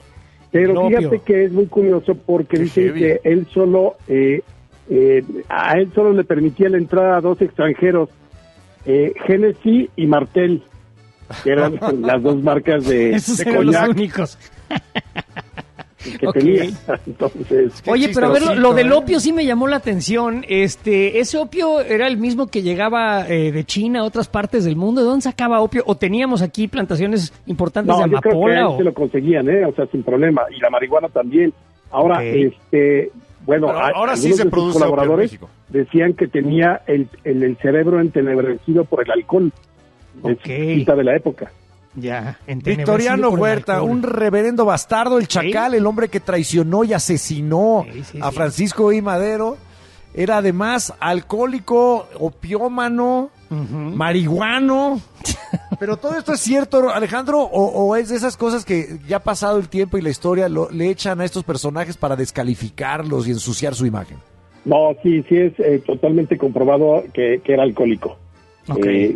Pero fíjate que es muy curioso porque dicen que él solo, a él solo le permitía la entrada a dos extranjeros, Genesis y Martel, que eran las dos marcas de coñac. Los únicos. Que tenía. Entonces, oye, pero a ver, lo del opio sí me llamó la atención. ¿Ese opio era el mismo que llegaba de China a otras partes del mundo? ¿De dónde sacaba opio? ¿O teníamos aquí plantaciones importantes de amapola? Yo creo que se lo conseguían, o sea, sin problema. Y la marihuana también. Ahora, bueno, ahora sí se produce opio en México. Decían que tenía el cerebro entenebrecido por el alcohol. De la época. Ya, Victoriano Huerta, un reverendo bastardo, el chacal, el hombre que traicionó y asesinó a Francisco I. Madero, era además alcohólico, opiómano, marihuano, pero todo esto es cierto, Alejandro, o es de esas cosas que ya ha pasado el tiempo y la historia le echan a estos personajes para descalificarlos y ensuciar su imagen. No, sí es totalmente comprobado que era alcohólico,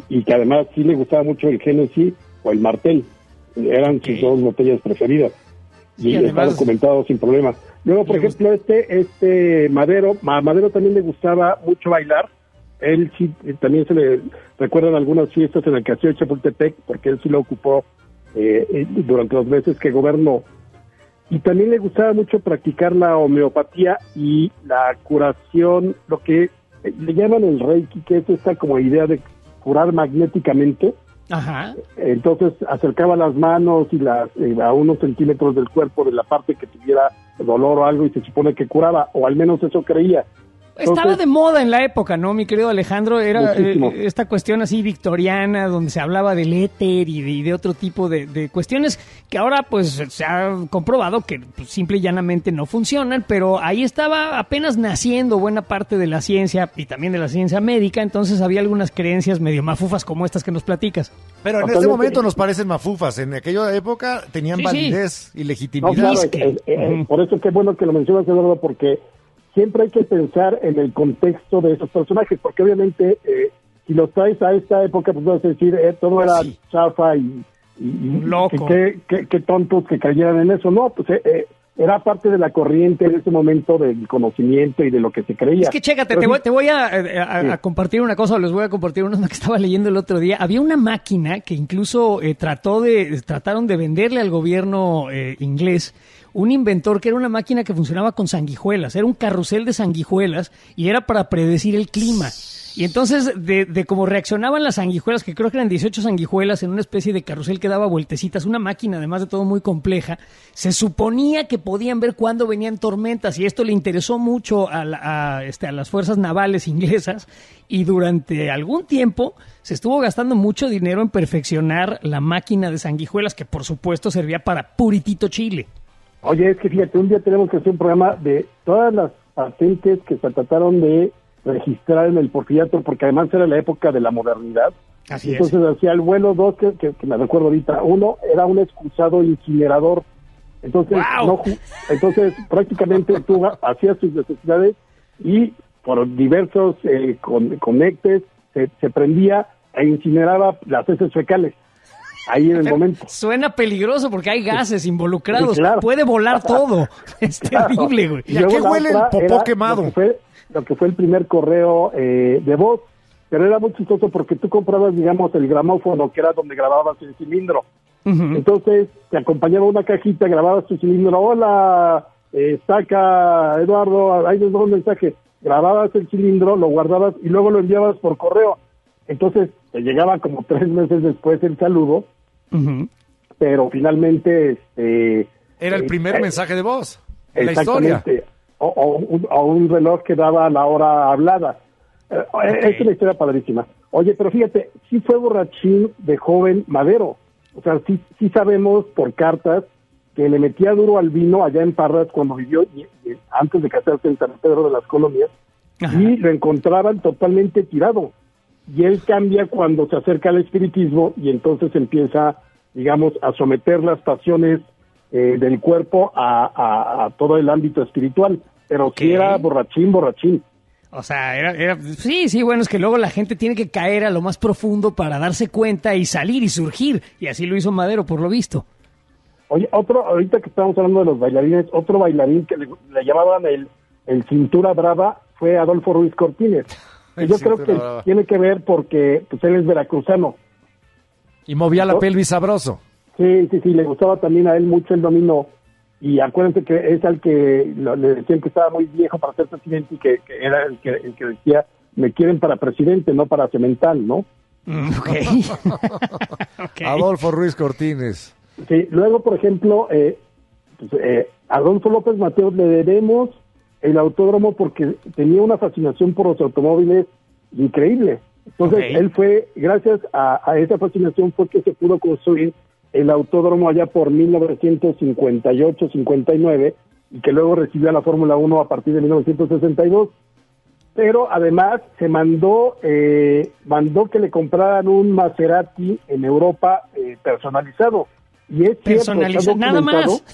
y que además sí le gustaba mucho el Génesis o el Martel, eran sus dos botellas preferidas, y además está documentado sin problemas. Luego, por ejemplo, Madero también le gustaba mucho bailar. Él sí, también se le recuerdan algunas fiestas en el Castillo de Chapultepec, porque él sí lo ocupó durante los meses que gobernó. Y también le gustaba mucho practicar la homeopatía y la curación, lo que le llaman el Reiki, que es esta como idea de curar magnéticamente. Ajá. Entonces acercaba las manos y a unos centímetros del cuerpo de la parte que tuviera dolor o algo, y se supone que curaba, o al menos eso creía. Entonces, estaba de moda en la época, ¿no, mi querido Alejandro? Era esta cuestión así victoriana, donde se hablaba del éter y de otro tipo de cuestiones que ahora pues se ha comprobado que pues, simple y llanamente no funcionan, pero ahí estaba apenas naciendo buena parte de la ciencia y también de la ciencia médica, entonces había algunas creencias medio mafufas como estas que nos platicas. Pero en este momento nos parecen mafufas, en aquella época tenían validez y legitimidad. No, claro, por eso qué bueno que lo mencionas, Eduardo, porque siempre hay que pensar en el contexto de esos personajes, porque obviamente si los traes a esta época, pues vas a decir, todo era chafa y loco. Qué tontos que cayeran en eso. No, pues era parte de la corriente en ese momento del conocimiento y de lo que se creía. Es que chécate, te voy a compartir una cosa, les voy a compartir una que estaba leyendo el otro día. Había una máquina que incluso trataron de venderle al gobierno inglés, un inventor que era una máquina que funcionaba con sanguijuelas, era un carrusel de sanguijuelas y era para predecir el clima. Y entonces, de cómo reaccionaban las sanguijuelas, que creo que eran 18 sanguijuelas en una especie de carrusel que daba vueltecitas, una máquina además de todo muy compleja, se suponía que podían ver cuándo venían tormentas, y esto le interesó mucho a las fuerzas navales inglesas, y durante algún tiempo se estuvo gastando mucho dinero en perfeccionar la máquina de sanguijuelas, que por supuesto servía para puritito Chile. Oye, es que fíjate, un día tenemos que hacer un programa de todas las patentes que se trataron de registrar en el porfiriato, porque además era la época de la modernidad. Así es. Entonces hacía el vuelo 2, que me recuerdo ahorita, uno era un excusado incinerador. Entonces, entonces prácticamente tú hacías sus necesidades y por diversos conectes se prendía e incineraba las heces fecales. Ahí en el momento. Suena peligroso porque hay gases involucrados. Sí, claro. Puede volar todo. Es terrible, güey. ¿Y a qué huele el popó quemado? Lo que fue el primer correo de voz. Pero era muy chistoso porque tú comprabas, digamos, el gramófono, que era donde grababas el cilindro. Uh-huh. Entonces te acompañaba una cajita, grababas tu cilindro. Hola, saca Eduardo, ahí les doy un mensaje. Grababas el cilindro, lo guardabas y luego lo enviabas por correo. Entonces te llegaba como 3 meses después el saludo, pero finalmente... era el primer mensaje de voz en la historia. O un reloj que daba la hora hablada. Es una historia padrísima. Oye, pero fíjate, sí fue borrachín de joven Madero. O sea, sí sabemos por cartas que le metía duro al vino allá en Parras cuando vivió, antes de casarse en San Pedro de las Colonias, y lo encontraban totalmente tirado. Y él cambia cuando se acerca al espiritismo y entonces empieza, digamos, a someter las pasiones del cuerpo a todo el ámbito espiritual. Pero sí era borrachín. O sea, era... Sí, bueno, es que luego la gente tiene que caer a lo más profundo para darse cuenta y salir y surgir. Y así lo hizo Madero, por lo visto. Oye, ahorita que estamos hablando de los bailarines, otro bailarín que le llamaban el cintura brava fue Adolfo Ruiz Cortines. Y yo creo que tiene que ver porque pues él es veracruzano. Y movía la pelvis sabroso. Sí, le gustaba también a él mucho el dominó. Y acuérdense que es al que le decían que estaba muy viejo para ser presidente y que era el que decía, me quieren para presidente, no para cemental, ¿no? Okay. Adolfo Ruiz Cortines. Sí, luego, por ejemplo, Adolfo López Mateos le debemos el autódromo porque tenía una fascinación por los automóviles increíble. Entonces, él fue, gracias a esa fascinación, fue que se pudo construir el autódromo allá por 1958-59 y que luego recibió la Fórmula 1 a partir de 1962. Pero además se mandó que le compraran un Maserati en Europa personalizado. Y es personalizado, nada más.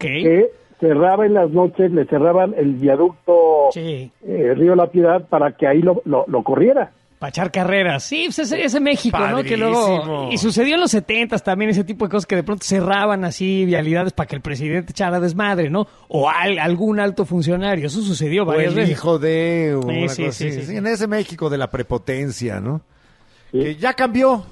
Que cerraba en las noches, le cerraban el viaducto Río La Piedad para que ahí lo corriera. Para echar carreras. Sí, ese México, padrísimo, ¿no? Que luego, y sucedió en los 70s también ese tipo de cosas que de pronto cerraban así vialidades para que el presidente echara desmadre, ¿no? O algún alto funcionario. Eso sucedió varias veces. Hijo de... Sí, en ese México de la prepotencia, ¿no? Sí. Que ya cambió.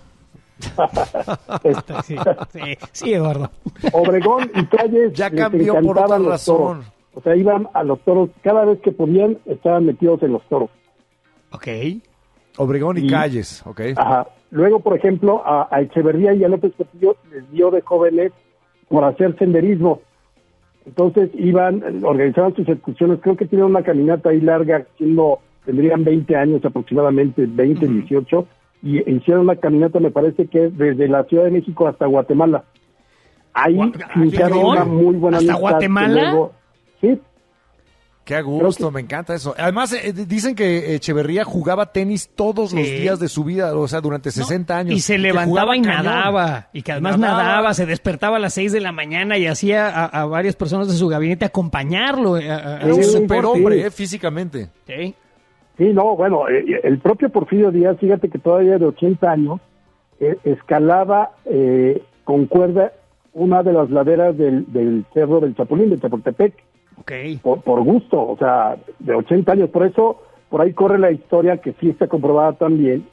Sí, Eduardo. Obregón y Calles ya cambió por otra razón. O sea, iban a los toros. Cada vez que podían, estaban metidos en los toros. Obregón y Calles, Ajá. Luego, por ejemplo, a Echeverría y a López Portillo les dio de jóvenes por hacer senderismo. Entonces organizaban sus excursiones. Creo que tienen una caminata ahí larga, tendrían 20 años aproximadamente, 20, 18, y hicieron una caminata, me parece que desde la Ciudad de México hasta Guatemala. Ahí iniciaron una muy buena amistad. ¿Hasta Guatemala? Luego, sí. Qué gusto, me encanta eso. Además, dicen que Echeverría jugaba tenis todos los días de su vida, o sea, durante 60 años. Y se levantaba y nadaba, y que además nadaba, se despertaba a las 6 de la mañana y hacía a varias personas de su gabinete acompañarlo. Era un superhombre, físicamente. Sí, no, bueno, el propio Porfirio Díaz, fíjate que todavía de 80 años, escalaba con cuerda una de las laderas del Cerro del Chapulín, de Chapultepec. Por gusto, o sea, de 80 años. Por eso, por ahí corre la historia, que sí está comprobada también,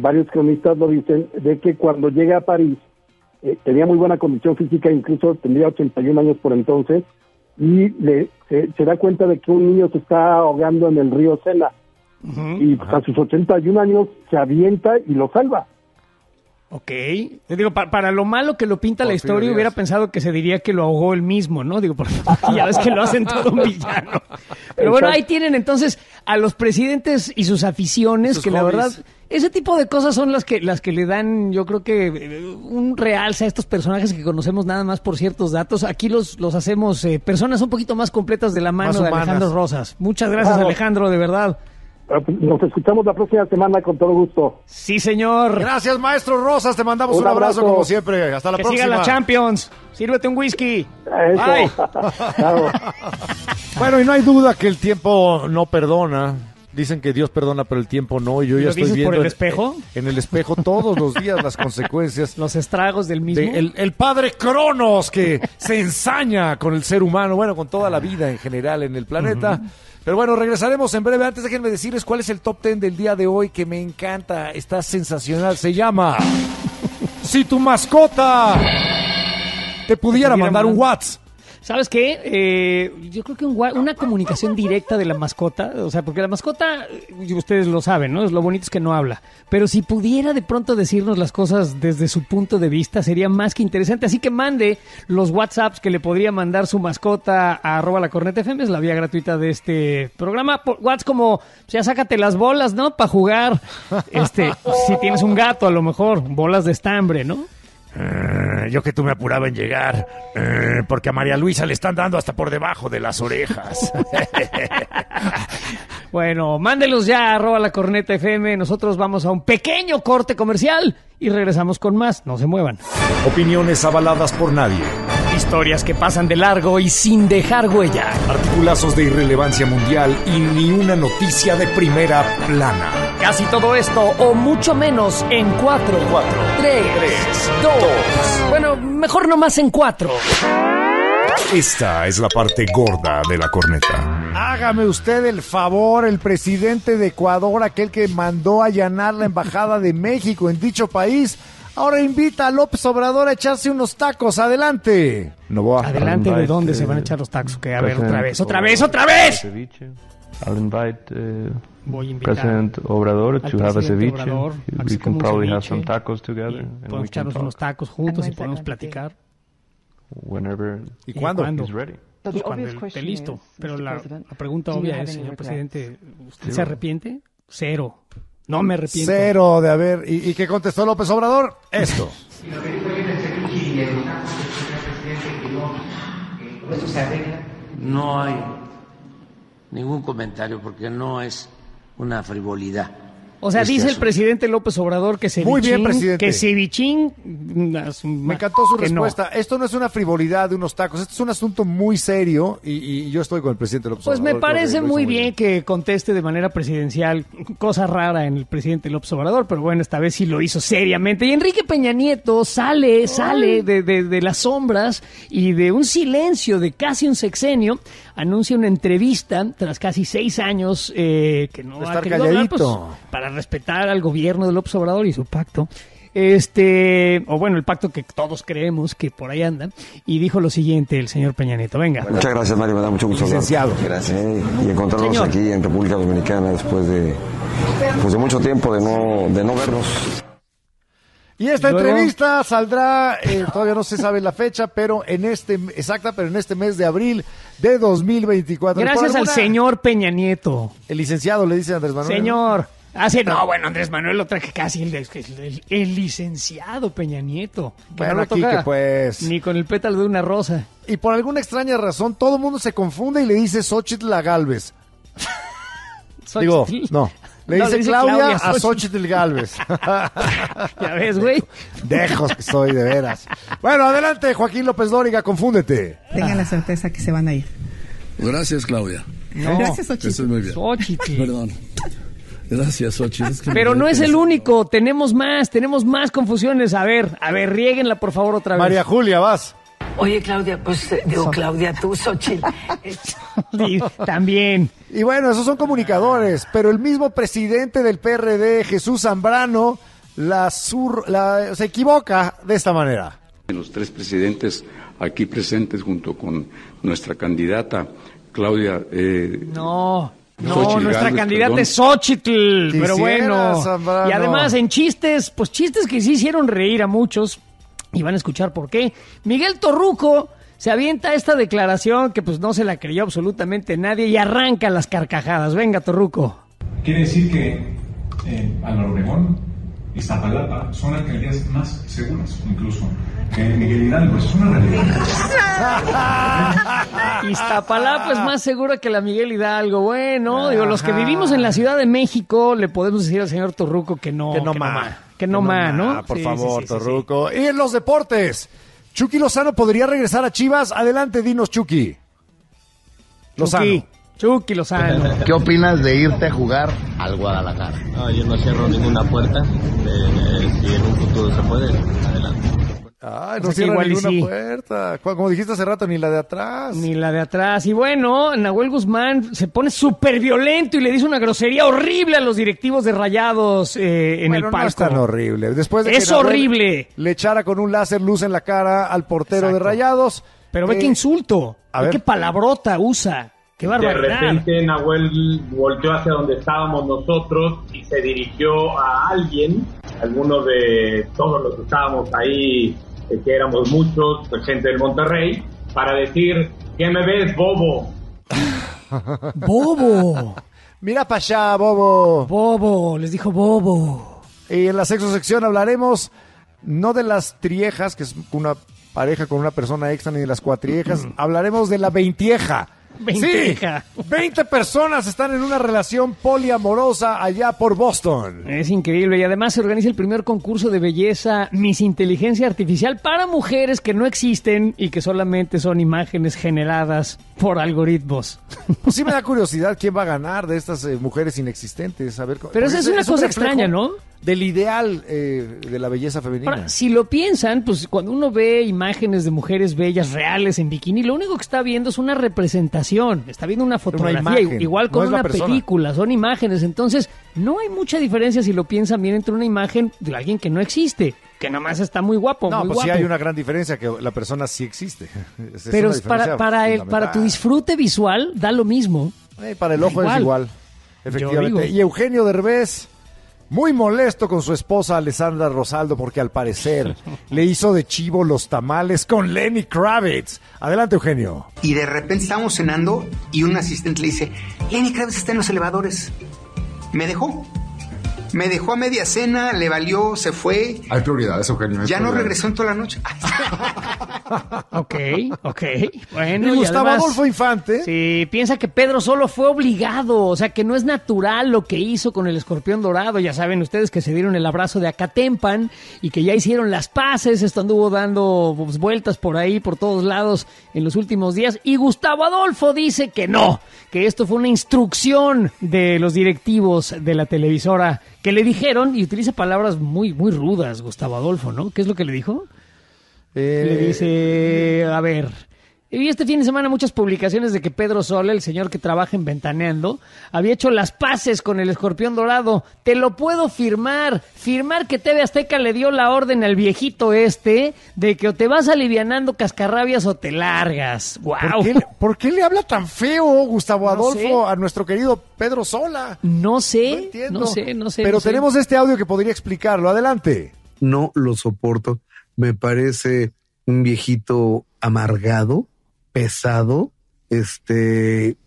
varios cronistas lo dicen, de que cuando llega a París, tenía muy buena condición física, incluso tendría 81 años por entonces, y se da cuenta de que un niño se está ahogando en el río Sena, y pues, a sus 81 años se avienta y lo salva. Digo, para lo malo que lo pinta la historia, hubiera pensado que se diría que lo ahogó él mismo, ¿no? Digo, ya ves que lo hacen todo un villano. Pero bueno, ahí tienen entonces a los presidentes y sus aficiones, sus hobbies. La verdad, ese tipo de cosas son las que le dan, yo creo que, un realce a estos personajes que conocemos nada más por ciertos datos. Aquí los hacemos personas un poquito más completas de la mano de Alejandro Rosas. Muchas gracias, Alejandro, de verdad. Nos escuchamos la próxima semana con todo gusto. Sí, señor. Gracias, maestro Rosas. Te mandamos un abrazo como siempre. Hasta la próxima. Que siga la Champions. Sírvete un whisky. Bye. Bueno, y no hay duda que el tiempo no perdona. Dicen que Dios perdona, pero el tiempo no. Y yo ya estoy viendo por el espejo. En el espejo todos los días las consecuencias. Los estragos del mismo. El padre Cronos que se ensaña con el ser humano. Bueno, con toda la vida en general en el planeta. Pero bueno, regresaremos en breve. Antes déjenme decirles cuál es el top 10 del día de hoy que me encanta. Está sensacional. Se llama... Si tu mascota te pudiera mandar un WhatsApp. ¿Sabes qué? Yo creo que una comunicación directa de la mascota. O sea, porque la mascota, ustedes lo saben, ¿no? Lo bonito es que no habla. Pero si pudiera de pronto decirnos las cosas desde su punto de vista, sería más que interesante. Así que mande los WhatsApps que le podría mandar su mascota a @lacornetafm. Es la vía gratuita de este programa. WhatsApp como, ya sácate las bolas, ¿no? Para jugar. Si tienes un gato, a lo mejor, bolas de estambre, ¿no? Yo que tú me apuraba en llegar, porque a María Luisa le están dando hasta por debajo de las orejas. Bueno, mándelos ya, @lacornetafm. Nosotros vamos a un pequeño corte comercial y regresamos con más. No se muevan. Opiniones avaladas por nadie. Historias que pasan de largo y sin dejar huella. Articulazos de irrelevancia mundial y ni una noticia de primera plana. Casi todo esto, o mucho menos, en 4. 4, 3, 2. Bueno, mejor nomás en 4. Esta es la parte gorda de la corneta. Hágame usted el favor, el presidente de Ecuador, aquel que mandó allanar la embajada de México en dicho país, ahora invita a López Obrador a echarse unos tacos. Adelante. Noboa. Adelante, ¿de dónde se van a echar los tacos? Que a ver, otra vez. I'll invite President Obrador to have a ceviche. We can probably have some tacos together. And podemos echarnos unos tacos juntos y podemos platicar. Whenever. ¿Y cuándo? He's ready. Pues cuando esté listo. Pero la pregunta obvia es, señor presidente, ¿usted se arrepiente? Cero. No me arrepiento. Cero de haber. ¿Y qué contestó López Obrador? Esto. Lo que dijo en el ceviche y en una constitución, presidente, que no, eso se arregla. No hay ningún comentario porque no es una frivolidad. O sea, dice el presidente López Obrador que cevichín. Muy bien, presidente. Que cevichín. Me encantó su respuesta. No. Esto no es una frivolidad de unos tacos. Esto es un asunto muy serio y yo estoy con el presidente López Obrador. Pues me parece muy bien que conteste de manera presidencial, cosa rara en el presidente López Obrador, pero bueno, esta vez sí lo hizo seriamente. Y Enrique Peña Nieto sale de las sombras y de un silencio de casi un sexenio, anuncia una entrevista tras casi 6 años que no va a estar calladito. Hablar, pues, para respetar al gobierno de López Obrador y su pacto, o bueno, el pacto que todos creemos que por ahí anda, y dijo lo siguiente el señor Peña Nieto. Venga. Bueno, muchas gracias, Mario, me da mucho gusto hablar. Licenciado. Gracias. Y encontrarnos señor. Aquí en República Dominicana después de mucho tiempo de no vernos. Y esta entrevista saldrá, todavía no se sabe la fecha, pero en este mes de abril de 2024. Gracias al señor Peña Nieto. El licenciado, le dice Andrés Manuel. Señor. Andrés Manuel lo traje casi el licenciado Peña Nieto. Bueno, no aquí que pues. Ni con el pétalo de una rosa. Y por alguna extraña razón, todo el mundo se confunde y le dice Xóchitl Gálvez. Digo, no. Le dice Claudia a Xóchitl Gálvez. Ya ves, güey. Dejos que soy, de veras. Bueno, adelante, Joaquín López Dóriga, confúndete. Tengan la certeza que se van a ir. Gracias, Claudia. No. Gracias, Xóchitl. Eso es muy bien. Xóchitl. Perdón. Gracias, Xóchitl. Es que pero no es el único, tenemos más confusiones. A ver, riéguenla por favor otra vez. María Julia, vas. Oye, Claudia, pues digo, Claudia, tú, Xóchitl. También. Y bueno, esos son comunicadores, pero el mismo presidente del PRD, Jesús Zambrano, se equivoca de esta manera. Los 3 presidentes aquí presentes junto con nuestra candidata, Claudia. No, Xóchitl nuestra Gálvez, candidata es Xóchitl, pero bueno, Zambrano. Y además en chistes, pues chistes que sí hicieron reír a muchos, y van a escuchar por qué. Miguel Torruco se avienta esta declaración que pues no se la creyó absolutamente nadie y arranca las carcajadas. Venga, Torruco. Quiere decir que Álvaro Obregón y Iztapalapa son las alcaldías más seguras, incluso que Miguel Hidalgo. Eso es una realidad. Iztapalapa es más segura que la Miguel Hidalgo. Bueno, digo, los que vivimos en la Ciudad de México le podemos decir al señor Torruco que no más, ¿no? Por favor, sí, Torruco. Sí. Y en los deportes, Chucky Lozano podría regresar a Chivas. Adelante, dinos, Chucky. Chucky Lozano. ¿Qué opinas de irte a jugar al Guadalajara? No, yo no cierro ninguna puerta. Si en un futuro se puede, adelante. Ay, no cierro ninguna puerta. Como dijiste hace rato, ni la de atrás. Y bueno, Nahuel Guzmán se pone súper violento y le dice una grosería horrible a los directivos de Rayados en el palco. No es tan horrible. Después de es que horrible. Le echara con un láser luz en la cara al portero de Rayados. Pero ve qué insulto. Ve qué palabrota usa. ¡Qué barbaridad! De repente Nahuel volteó hacia donde estábamos nosotros y se dirigió a alguien, algunos de todos los que estábamos ahí, que éramos muchos, gente del Monterrey, para decir, ¿qué me ves, bobo? ¡Bobo! ¡Mira para allá, bobo! ¡Bobo! Les dijo bobo. Y en la sexosección hablaremos no de las triejas, que es una pareja con una persona extra, ni de las cuatriejas, hablaremos de la veintieja. ¡Veintieja! Sí, 20 personas están en una relación poliamorosa allá por Boston. Es increíble, y además se organiza el primer concurso de belleza Miss Inteligencia Artificial para mujeres que no existen y que solamente son imágenes generadas por algoritmos. Pues sí me da curiosidad quién va a ganar de estas mujeres inexistentes. A ver, pero esa es una cosa extraña, ¿no? Del ideal de la belleza femenina. Ahora, si lo piensan, pues cuando uno ve imágenes de mujeres bellas reales en bikini, lo único que está viendo es una representación, está viendo una fotografía, una imagen, igual con una película, son imágenes. Entonces, no hay mucha diferencia, si lo piensan bien, entre una imagen de alguien que no existe, que nomás está muy guapo. No, muy pues guapo. Sí hay una gran diferencia, que la persona sí existe. Pero para tu disfrute visual da lo mismo. Para el ojo es igual, efectivamente. Y Eugenio Derbez, muy molesto con su esposa Alessandra Rosaldo, porque al parecer le hizo de chivo los tamales con Lenny Kravitz. Adelante, Eugenio. Y de repente estábamos cenando y un asistente le dice: Lenny Kravitz está en los elevadores. Me dejó a media cena, le valió, se fue. Hay prioridades, Eugenio. Ya no regresó en toda la noche. Ok. Bueno, y Gustavo Adolfo Infante. Sí, piensa que Pedro Sola fue obligado, o sea, que no es natural lo que hizo con el Escorpión dorado. Ya saben ustedes que se dieron el abrazo de Acatempan y que ya hicieron las paces, esto anduvo dando pues vueltas por ahí, por todos lados en los últimos días. Y Gustavo Adolfo dice que no, que esto fue una instrucción de los directivos de la televisora, que le dijeron, y utiliza palabras muy, muy rudas, Gustavo Adolfo, ¿no? ¿Qué es lo que le dijo? Le dice, a ver, y este fin de semana muchas publicaciones de que Pedro Sola, el señor que trabaja en Ventaneando, había hecho las paces con el Escorpión dorado. Te lo puedo firmar que TV Azteca le dio la orden al viejito este de que o te vas alivianando cascarrabias o te largas. ¡Wow! ¿Por qué le habla tan feo Gustavo Adolfo a nuestro querido Pedro Sola? No sé. Pero tenemos este audio que podría explicarlo. Adelante. No lo soporto. Me parece un viejito amargado, pesado,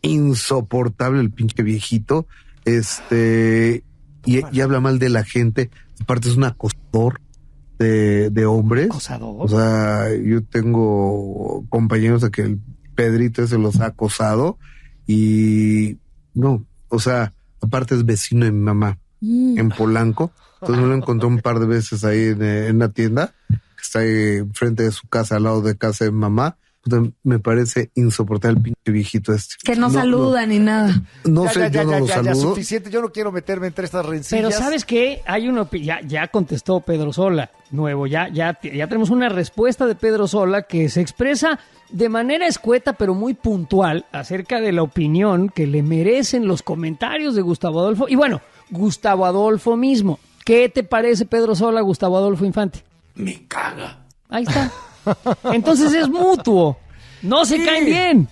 insoportable el pinche viejito, y habla mal de la gente. Aparte es un acosador de hombres. ¿Acosador? O sea, yo tengo compañeros a que el Pedrito se los ha acosado y no, o sea, aparte es vecino de mi mamá en Polanco, entonces me lo encontré un par de veces ahí en una tienda que está ahí enfrente de su casa, al lado de casa de mamá. Me parece insoportable el pinche viejito este. Que no saluda ni nada. No, yo no lo saludo. Ya, suficiente, yo no quiero meterme entre estas rencillas. Pero ¿sabes qué? Hay una ya contestó Pedro Sola, nuevo, ya tenemos una respuesta de Pedro Sola que se expresa de manera escueta pero muy puntual acerca de la opinión que le merecen los comentarios de Gustavo Adolfo. Y bueno, Gustavo Adolfo mismo. ¿Qué te parece Pedro Sola, Gustavo Adolfo Infante? Me caga. Ahí está. Entonces es mutuo. No se caen bien.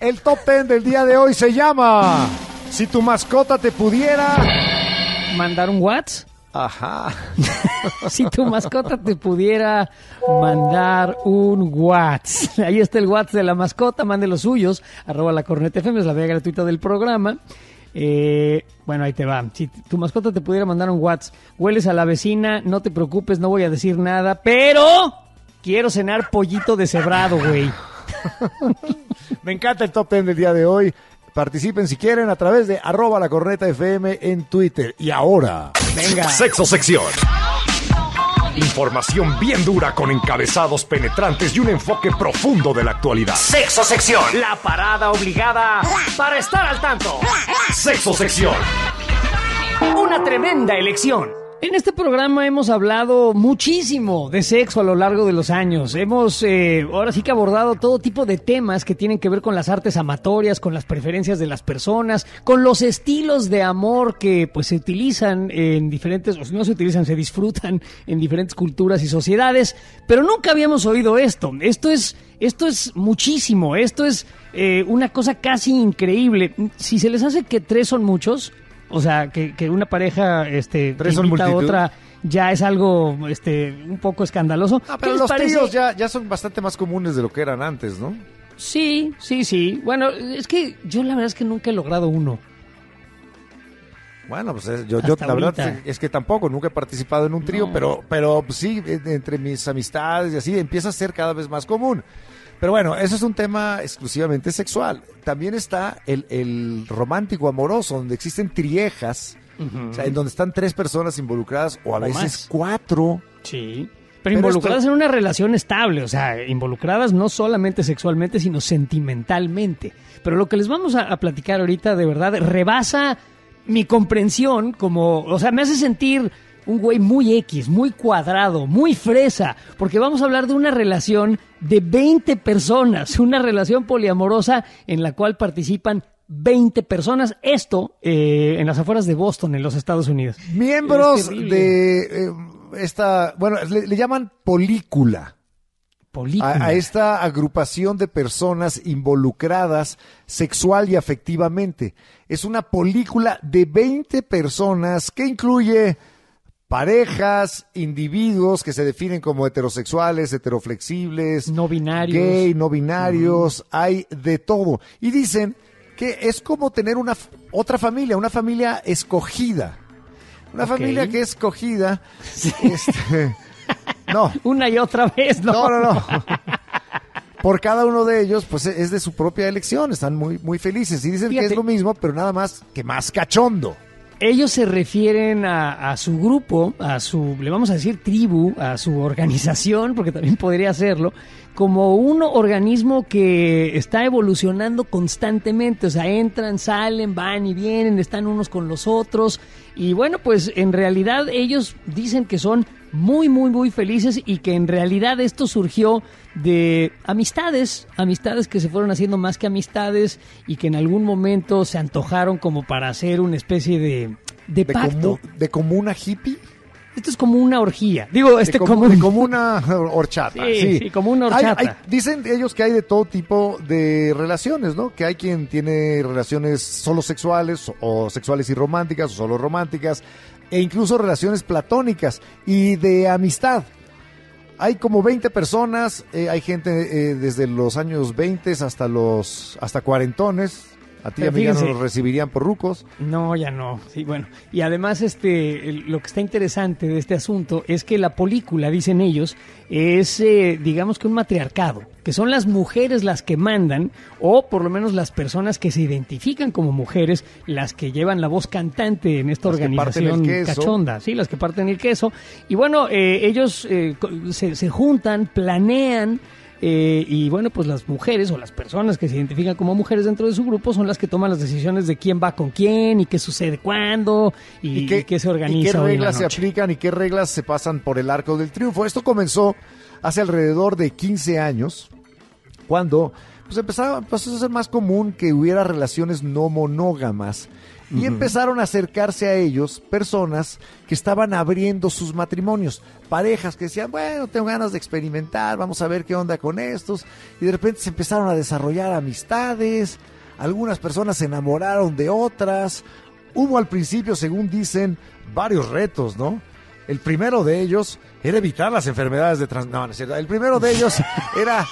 El top 10 del día de hoy se llama Si tu mascota te pudiera mandar un WhatsApp. Ajá. Si tu mascota te pudiera mandar un WhatsApp. Ahí está el WhatsApp de la mascota. Mande los suyos. @lacornetafm es la vía gratuita del programa. Bueno, ahí te va. Si tu mascota te pudiera mandar un WhatsApp. Hueles a la vecina, no te preocupes, no voy a decir nada, pero quiero cenar pollito deshebrado, güey. Me encanta el top 10 del día de hoy. Participen si quieren a través de @lacornetafm en Twitter. Y ahora, venga. Sexo sección. Información bien dura con encabezados penetrantes y un enfoque profundo de la actualidad. Sexo sección. La parada obligada para estar al tanto. Sexo sección. Una tremenda elección. En este programa hemos hablado muchísimo de sexo a lo largo de los años. Hemos ahora sí que abordado todo tipo de temas que tienen que ver con las artes amatorias, con las preferencias de las personas, con los estilos de amor que pues se utilizan en diferentes, o si no se utilizan, se disfrutan en diferentes culturas y sociedades. Pero nunca habíamos oído esto. Esto es muchísimo. Esto es una cosa casi increíble. Si se les hace que tres son muchos. O sea, que una pareja invita a otra ya es algo un poco escandaloso. Ah, pero los tríos ya son bastante más comunes de lo que eran antes, ¿no? Sí. Bueno, es que yo la verdad es que nunca he logrado uno. Bueno, pues yo la verdad es que tampoco, nunca he participado en un trío, no. pero sí, entre mis amistades y así, empieza a ser cada vez más común. Pero bueno, eso es un tema exclusivamente sexual. También está el romántico amoroso, donde existen triejas, uh-huh. O sea, en donde están 3 personas involucradas, o a veces más. 4. Sí. Pero involucradas esto... en una relación estable, o sea, involucradas no solamente sexualmente, sino sentimentalmente. Pero lo que les vamos a platicar ahorita, de verdad, rebasa mi comprensión, como, o sea, me hace sentir un güey muy X, muy cuadrado, muy fresa, porque vamos a hablar de una relación de 20 personas, una relación poliamorosa en la cual participan 20 personas, esto en las afueras de Boston, en los Estados Unidos. Miembros de... bueno, le llaman película. A esta agrupación de personas involucradas sexual y afectivamente. Es una película de 20 personas que incluye parejas, individuos que se definen como heterosexuales, heteroflexibles, no binarios, gay, no binarios, hay de todo. Y dicen que es como tener otra familia, una familia escogida. Una familia que es escogida. Sí. No. Una y otra vez, ¿no? No. Por cada uno de ellos, pues es de su propia elección. Están muy, muy felices. Y dicen que es lo mismo, pero nada más que más cachondo. Ellos se refieren a su grupo, a su, le vamos a decir, tribu, a su organización, porque también podría hacerlo, como un organismo que está evolucionando constantemente. O sea, entran, salen, van y vienen, están unos con los otros. Y bueno, pues en realidad ellos dicen que son muy, muy, muy felices y que en realidad esto surgió de amistades que se fueron haciendo más que amistades y que en algún momento se antojaron como para hacer una especie de pacto. ¿De comuna hippie? Esto es como una orgía. Digo, como una horchata. Sí, como una horchata. Dicen ellos que hay de todo tipo de relaciones, ¿no? Que hay quien tiene relaciones solo sexuales, o sexuales y románticas, o solo románticas, e incluso relaciones platónicas y de amistad. Hay como 20 personas, hay gente desde los años 20 hasta cuarentones. A ti, amiga, no los recibirían por rucos. No, ya no. Sí, bueno. Y además, lo que está interesante de este asunto es que la película, dicen ellos, es, digamos que un matriarcado, que son las mujeres las que mandan, o por lo menos las personas que se identifican como mujeres, las que llevan la voz cantante en esta organización cachonda. Sí, las que parten el queso. Y bueno, ellos se juntan, planean. Y bueno, pues las mujeres o las personas que se identifican como mujeres dentro de su grupo son las que toman las decisiones de quién va con quién y qué sucede cuándo y qué se organiza. Y qué reglas se aplican y qué reglas se pasan por el arco del triunfo. Esto comenzó hace alrededor de 15 años, cuando pues empezó a ser más común que hubiera relaciones no monógamas. Y empezaron a acercarse a ellos personas que estaban abriendo sus matrimonios, parejas que decían, bueno, tengo ganas de experimentar, vamos a ver qué onda con estos, y de repente se empezaron a desarrollar amistades, algunas personas se enamoraron de otras, hubo al principio, según dicen, varios retos, ¿no? El primero de ellos era evitar las enfermedades de transmisión, no es cierto, el primero de ellos era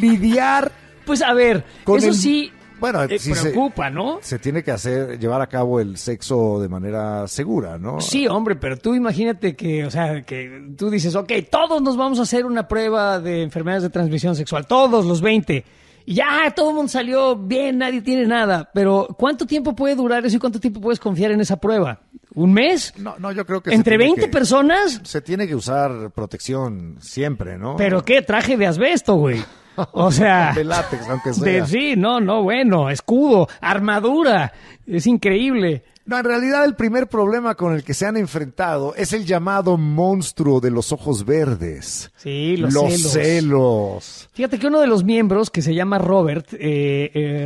lidiar... Pues a ver, con eso sí... Bueno, sí preocupa, ¿no? Se tiene que llevar a cabo el sexo de manera segura, ¿no? Sí, hombre, pero tú imagínate que tú dices, ok, todos nos vamos a hacer una prueba de enfermedades de transmisión sexual, todos los 20, y ya todo el mundo salió bien, nadie tiene nada, pero ¿cuánto tiempo puede durar eso y cuánto tiempo puedes confiar en esa prueba? ¿Un mes? No, yo creo que... ¿Entre 20 personas? Se tiene que usar protección siempre, ¿no? ¿Pero qué? Traje de asbesto, güey. O sea, de látex, aunque sea. Bueno, escudo, armadura, es increíble. No, en realidad el primer problema con el que se han enfrentado es el llamado monstruo de los ojos verdes. Sí, los celos. Fíjate que uno de los miembros, que se llama Robert,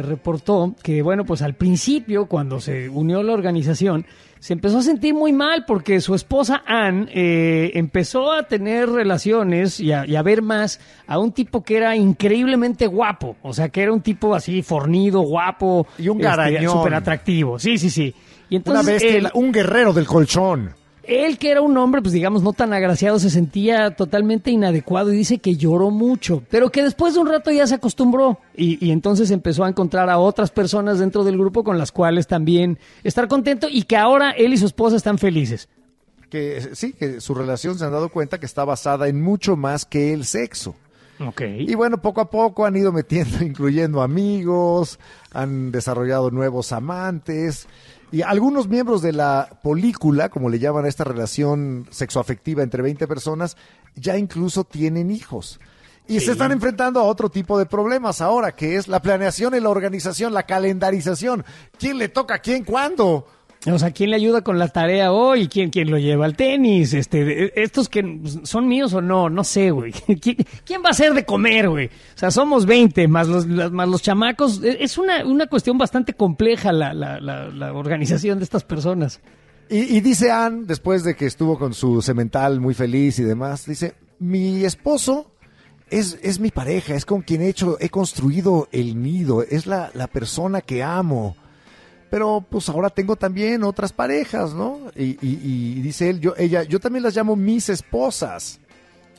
reportó que, bueno, pues al principio, cuando se unió la organización, se empezó a sentir muy mal porque su esposa Anne empezó a tener relaciones y a ver más a un tipo que era increíblemente guapo. O sea, que era un tipo así fornido, guapo. Y un garañón. Súper atractivo. Sí. Y entonces, una bestia, un guerrero del colchón. Él, que era un hombre, pues digamos, no tan agraciado, se sentía totalmente inadecuado y dice que lloró mucho, pero que después de un rato ya se acostumbró y entonces empezó a encontrar a otras personas dentro del grupo con las cuales también estar contento y que ahora él y su esposa están felices. Que sí, que su relación se han dado cuenta que está basada en mucho más que el sexo. Okay. Y bueno, poco a poco han ido metiendo, incluyendo amigos, han desarrollado nuevos amantes. Y algunos miembros de la polícula, como le llaman a esta relación sexoafectiva entre 20 personas, ya incluso tienen hijos. Y sí, se están enfrentando a otro tipo de problemas ahora, que es la planeación y la organización, la calendarización. ¿Quién le toca a quién cuándo? O sea, ¿quién le ayuda con la tarea hoy? ¿Quién lo lleva al tenis? Estos que son míos o no, no sé, güey. ¿Quién va a hacer de comer, güey? O sea, somos 20 más los chamacos. Es una cuestión bastante compleja la organización de estas personas. Y dice Ann, después de que estuvo con su semental muy feliz y demás, dice, mi esposo es mi pareja, es con quien he construido el nido, es la persona que amo. Pero pues ahora tengo también otras parejas, ¿no? Y dice él, yo también las llamo mis esposas.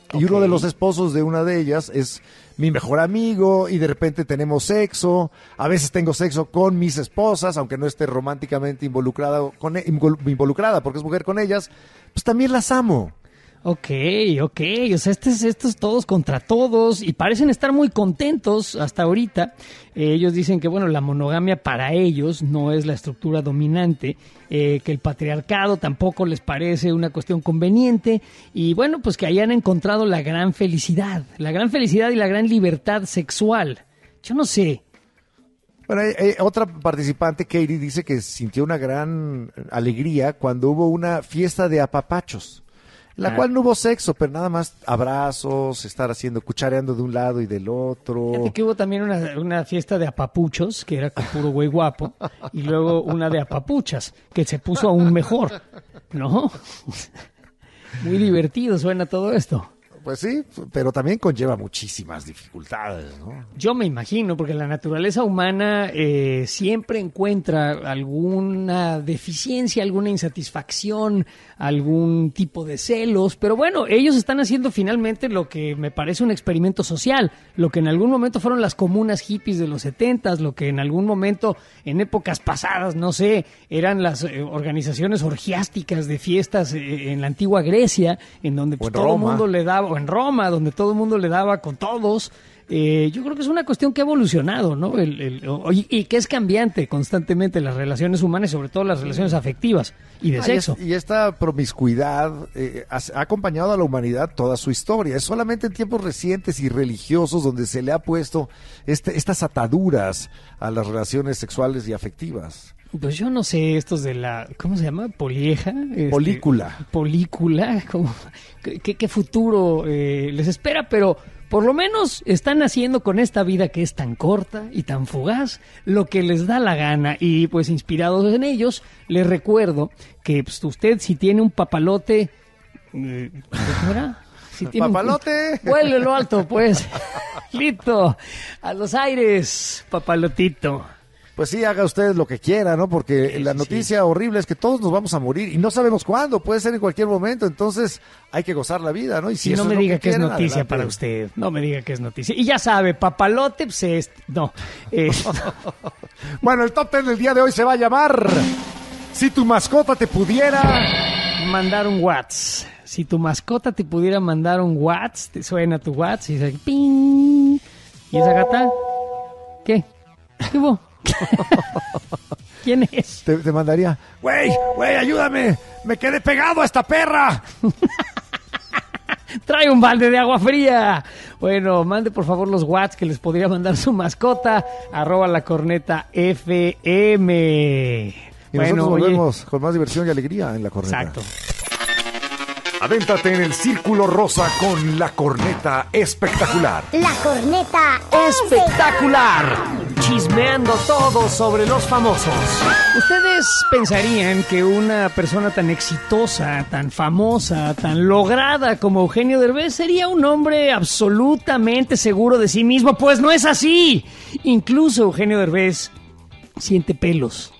Okay. Y uno de los esposos de una de ellas es mi mejor amigo y de repente tenemos sexo. A veces tengo sexo con mis esposas, aunque no esté románticamente involucrada porque es mujer con ellas. Pues también las amo. Ok, o sea, estos todos contra todos y parecen estar muy contentos hasta ahorita. Ellos dicen que, bueno, la monogamia para ellos no es la estructura dominante, que el patriarcado tampoco les parece una cuestión conveniente y, bueno, pues que hayan encontrado la gran felicidad y la gran libertad sexual. Yo no sé. Bueno, otra participante, Katie, dice que sintió una gran alegría cuando hubo una fiesta de apapachos. La cual no hubo sexo, pero nada más abrazos, estar cuchareando de un lado y del otro. Fíjate que hubo también una fiesta de apapuchos, que era con puro güey guapo, y luego una de apapuchas, que se puso aún mejor, ¿no? Muy divertido suena todo esto. Pues sí, pero también conlleva muchísimas dificultades, ¿no? Yo me imagino, porque la naturaleza humana siempre encuentra alguna deficiencia, alguna insatisfacción, algún tipo de celos. Pero bueno, ellos están haciendo finalmente lo que me parece un experimento social. Lo que en algún momento fueron las comunas hippies de los 70s, lo que en algún momento, en épocas pasadas, no sé, eran las organizaciones orgiásticas de fiestas en la antigua Grecia, en donde pues, todo el mundo le daba, o en Roma, donde todo el mundo le daba con todos. Yo creo que es una cuestión que ha evolucionado, ¿no? Y que es cambiante constantemente las relaciones humanas, sobre todo las relaciones afectivas y de sexo. Y esta promiscuidad ha acompañado a la humanidad toda su historia. Es solamente en tiempos recientes y religiosos donde se le ha puesto estas ataduras a las relaciones sexuales y afectivas. Pues yo no sé, estos de la... ¿Cómo se llama? ¿Polieja? Polícula. ¿Qué futuro les espera? Pero por lo menos están haciendo con esta vida que es tan corta y tan fugaz lo que les da la gana. Y pues inspirados en ellos, les recuerdo que pues, usted si tiene un papalote... Si tiene ¡papalote! Vuélvelo alto, pues. Listo. A los aires, papalotito. Pues sí, haga ustedes lo que quieran, ¿no? Porque la noticia horrible es que todos nos vamos a morir y no sabemos cuándo, puede ser en cualquier momento, entonces hay que gozar la vida, ¿no? Y si no me diga que es noticia para usted, no me diga que es noticia. Y ya sabe, papalote, pues no. Bueno, el top 10 del día de hoy se va a llamar Si tu mascota te pudiera mandar un WhatsApp. Si tu mascota te pudiera mandar un WhatsApp, te suena tu WhatsApp y dice ¡ping! ¿Y esa gata? ¿Qué? ¿Qué hubo? ¿Quién es? Te mandaría, güey, ayúdame, me quedé pegado a esta perra. Trae un balde de agua fría. Bueno, mande por favor los watts que les podría mandar su mascota. @lacornetafm. Y bueno, nosotros volvemos con más diversión y alegría en La Corneta. Exacto. Adéntrate en el círculo rosa con La Corneta Espectacular. La Corneta Espectacular. Chismeando todo sobre los famosos. ¿Ustedes pensarían que una persona tan exitosa, tan famosa, tan lograda como Eugenio Derbez sería un hombre absolutamente seguro de sí mismo? Pues no es así. Incluso Eugenio Derbez siente celos.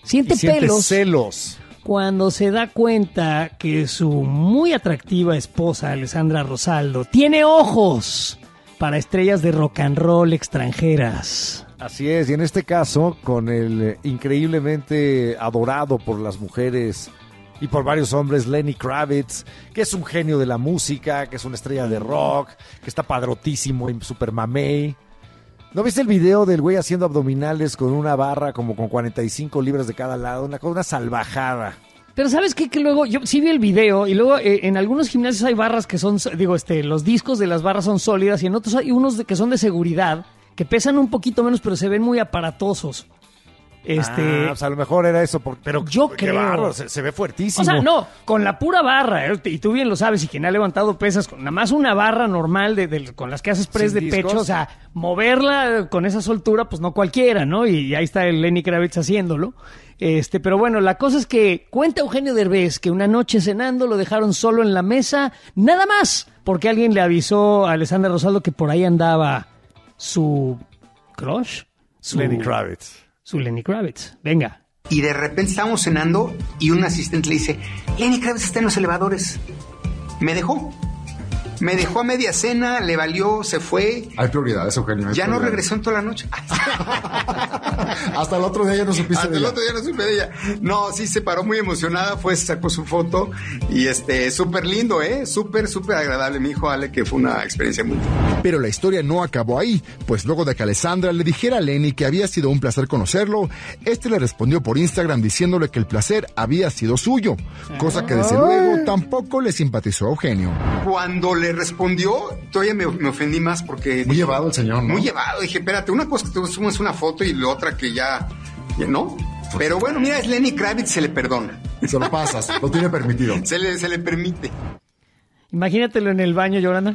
cuando se da cuenta que su muy atractiva esposa, Alessandra Rosaldo, tiene ojos para estrellas de rock and roll extranjeras. Así es, y en este caso, con el increíblemente adorado por las mujeres y por varios hombres, Lenny Kravitz, que es un genio de la música, que es una estrella de rock, que está padrotísimo en super mamey. ¿No viste el video del güey haciendo abdominales con una barra como con 45 libras de cada lado? Una salvajada. Pero ¿sabes qué? Que luego, yo sí vi el video y luego en algunos gimnasios hay barras que son, los discos de las barras son sólidas y en otros hay unos que son de seguridad, que pesan un poquito menos, pero se ven muy aparatosos. Pues a lo mejor era eso, pero yo creo, barro, se ve fuertísimo. O sea, no, con la pura barra, y tú bien lo sabes, y quien ha levantado pesas con nada más una barra normal con las que haces press de discos, pecho, o sea, moverla con esa soltura, pues no cualquiera, ¿no? Y ahí está el Lenny Kravitz haciéndolo. Pero bueno, la cosa es que cuenta Eugenio Derbez que una noche cenando lo dejaron solo en la mesa, nada más, porque alguien le avisó a Alessandra Rosaldo que por ahí andaba su crush, Lenny Kravitz, venga. Y de repente estábamos cenando y un asistente le dice: Lenny Kravitz está en los elevadores. Me dejó a media cena, le valió, se fue. Hay prioridades, Eugenio. Ya no regresó en toda la noche. Hasta el otro día ya no supiste. No, sí, se paró muy emocionada, fue, sacó su foto y súper lindo, súper, súper agradable. Me dijo Ale que fue una experiencia muy buena. Pero la historia no acabó ahí, pues luego de que Alessandra le dijera a Lenny que había sido un placer conocerlo, le respondió por Instagram diciéndole que el placer había sido suyo, cosa que desde luego tampoco le simpatizó a Eugenio. Cuando le respondió, todavía me ofendí más porque... Muy llevado el señor, ¿no? Muy llevado. Dije, espérate, una cosa que tú sumas una foto y la otra que ya ¿no? Pero bueno, mira, es Lenny Kravitz, se le perdona. Se lo pasas, lo tiene permitido. Se le permite. Imagínatelo en el baño llorando.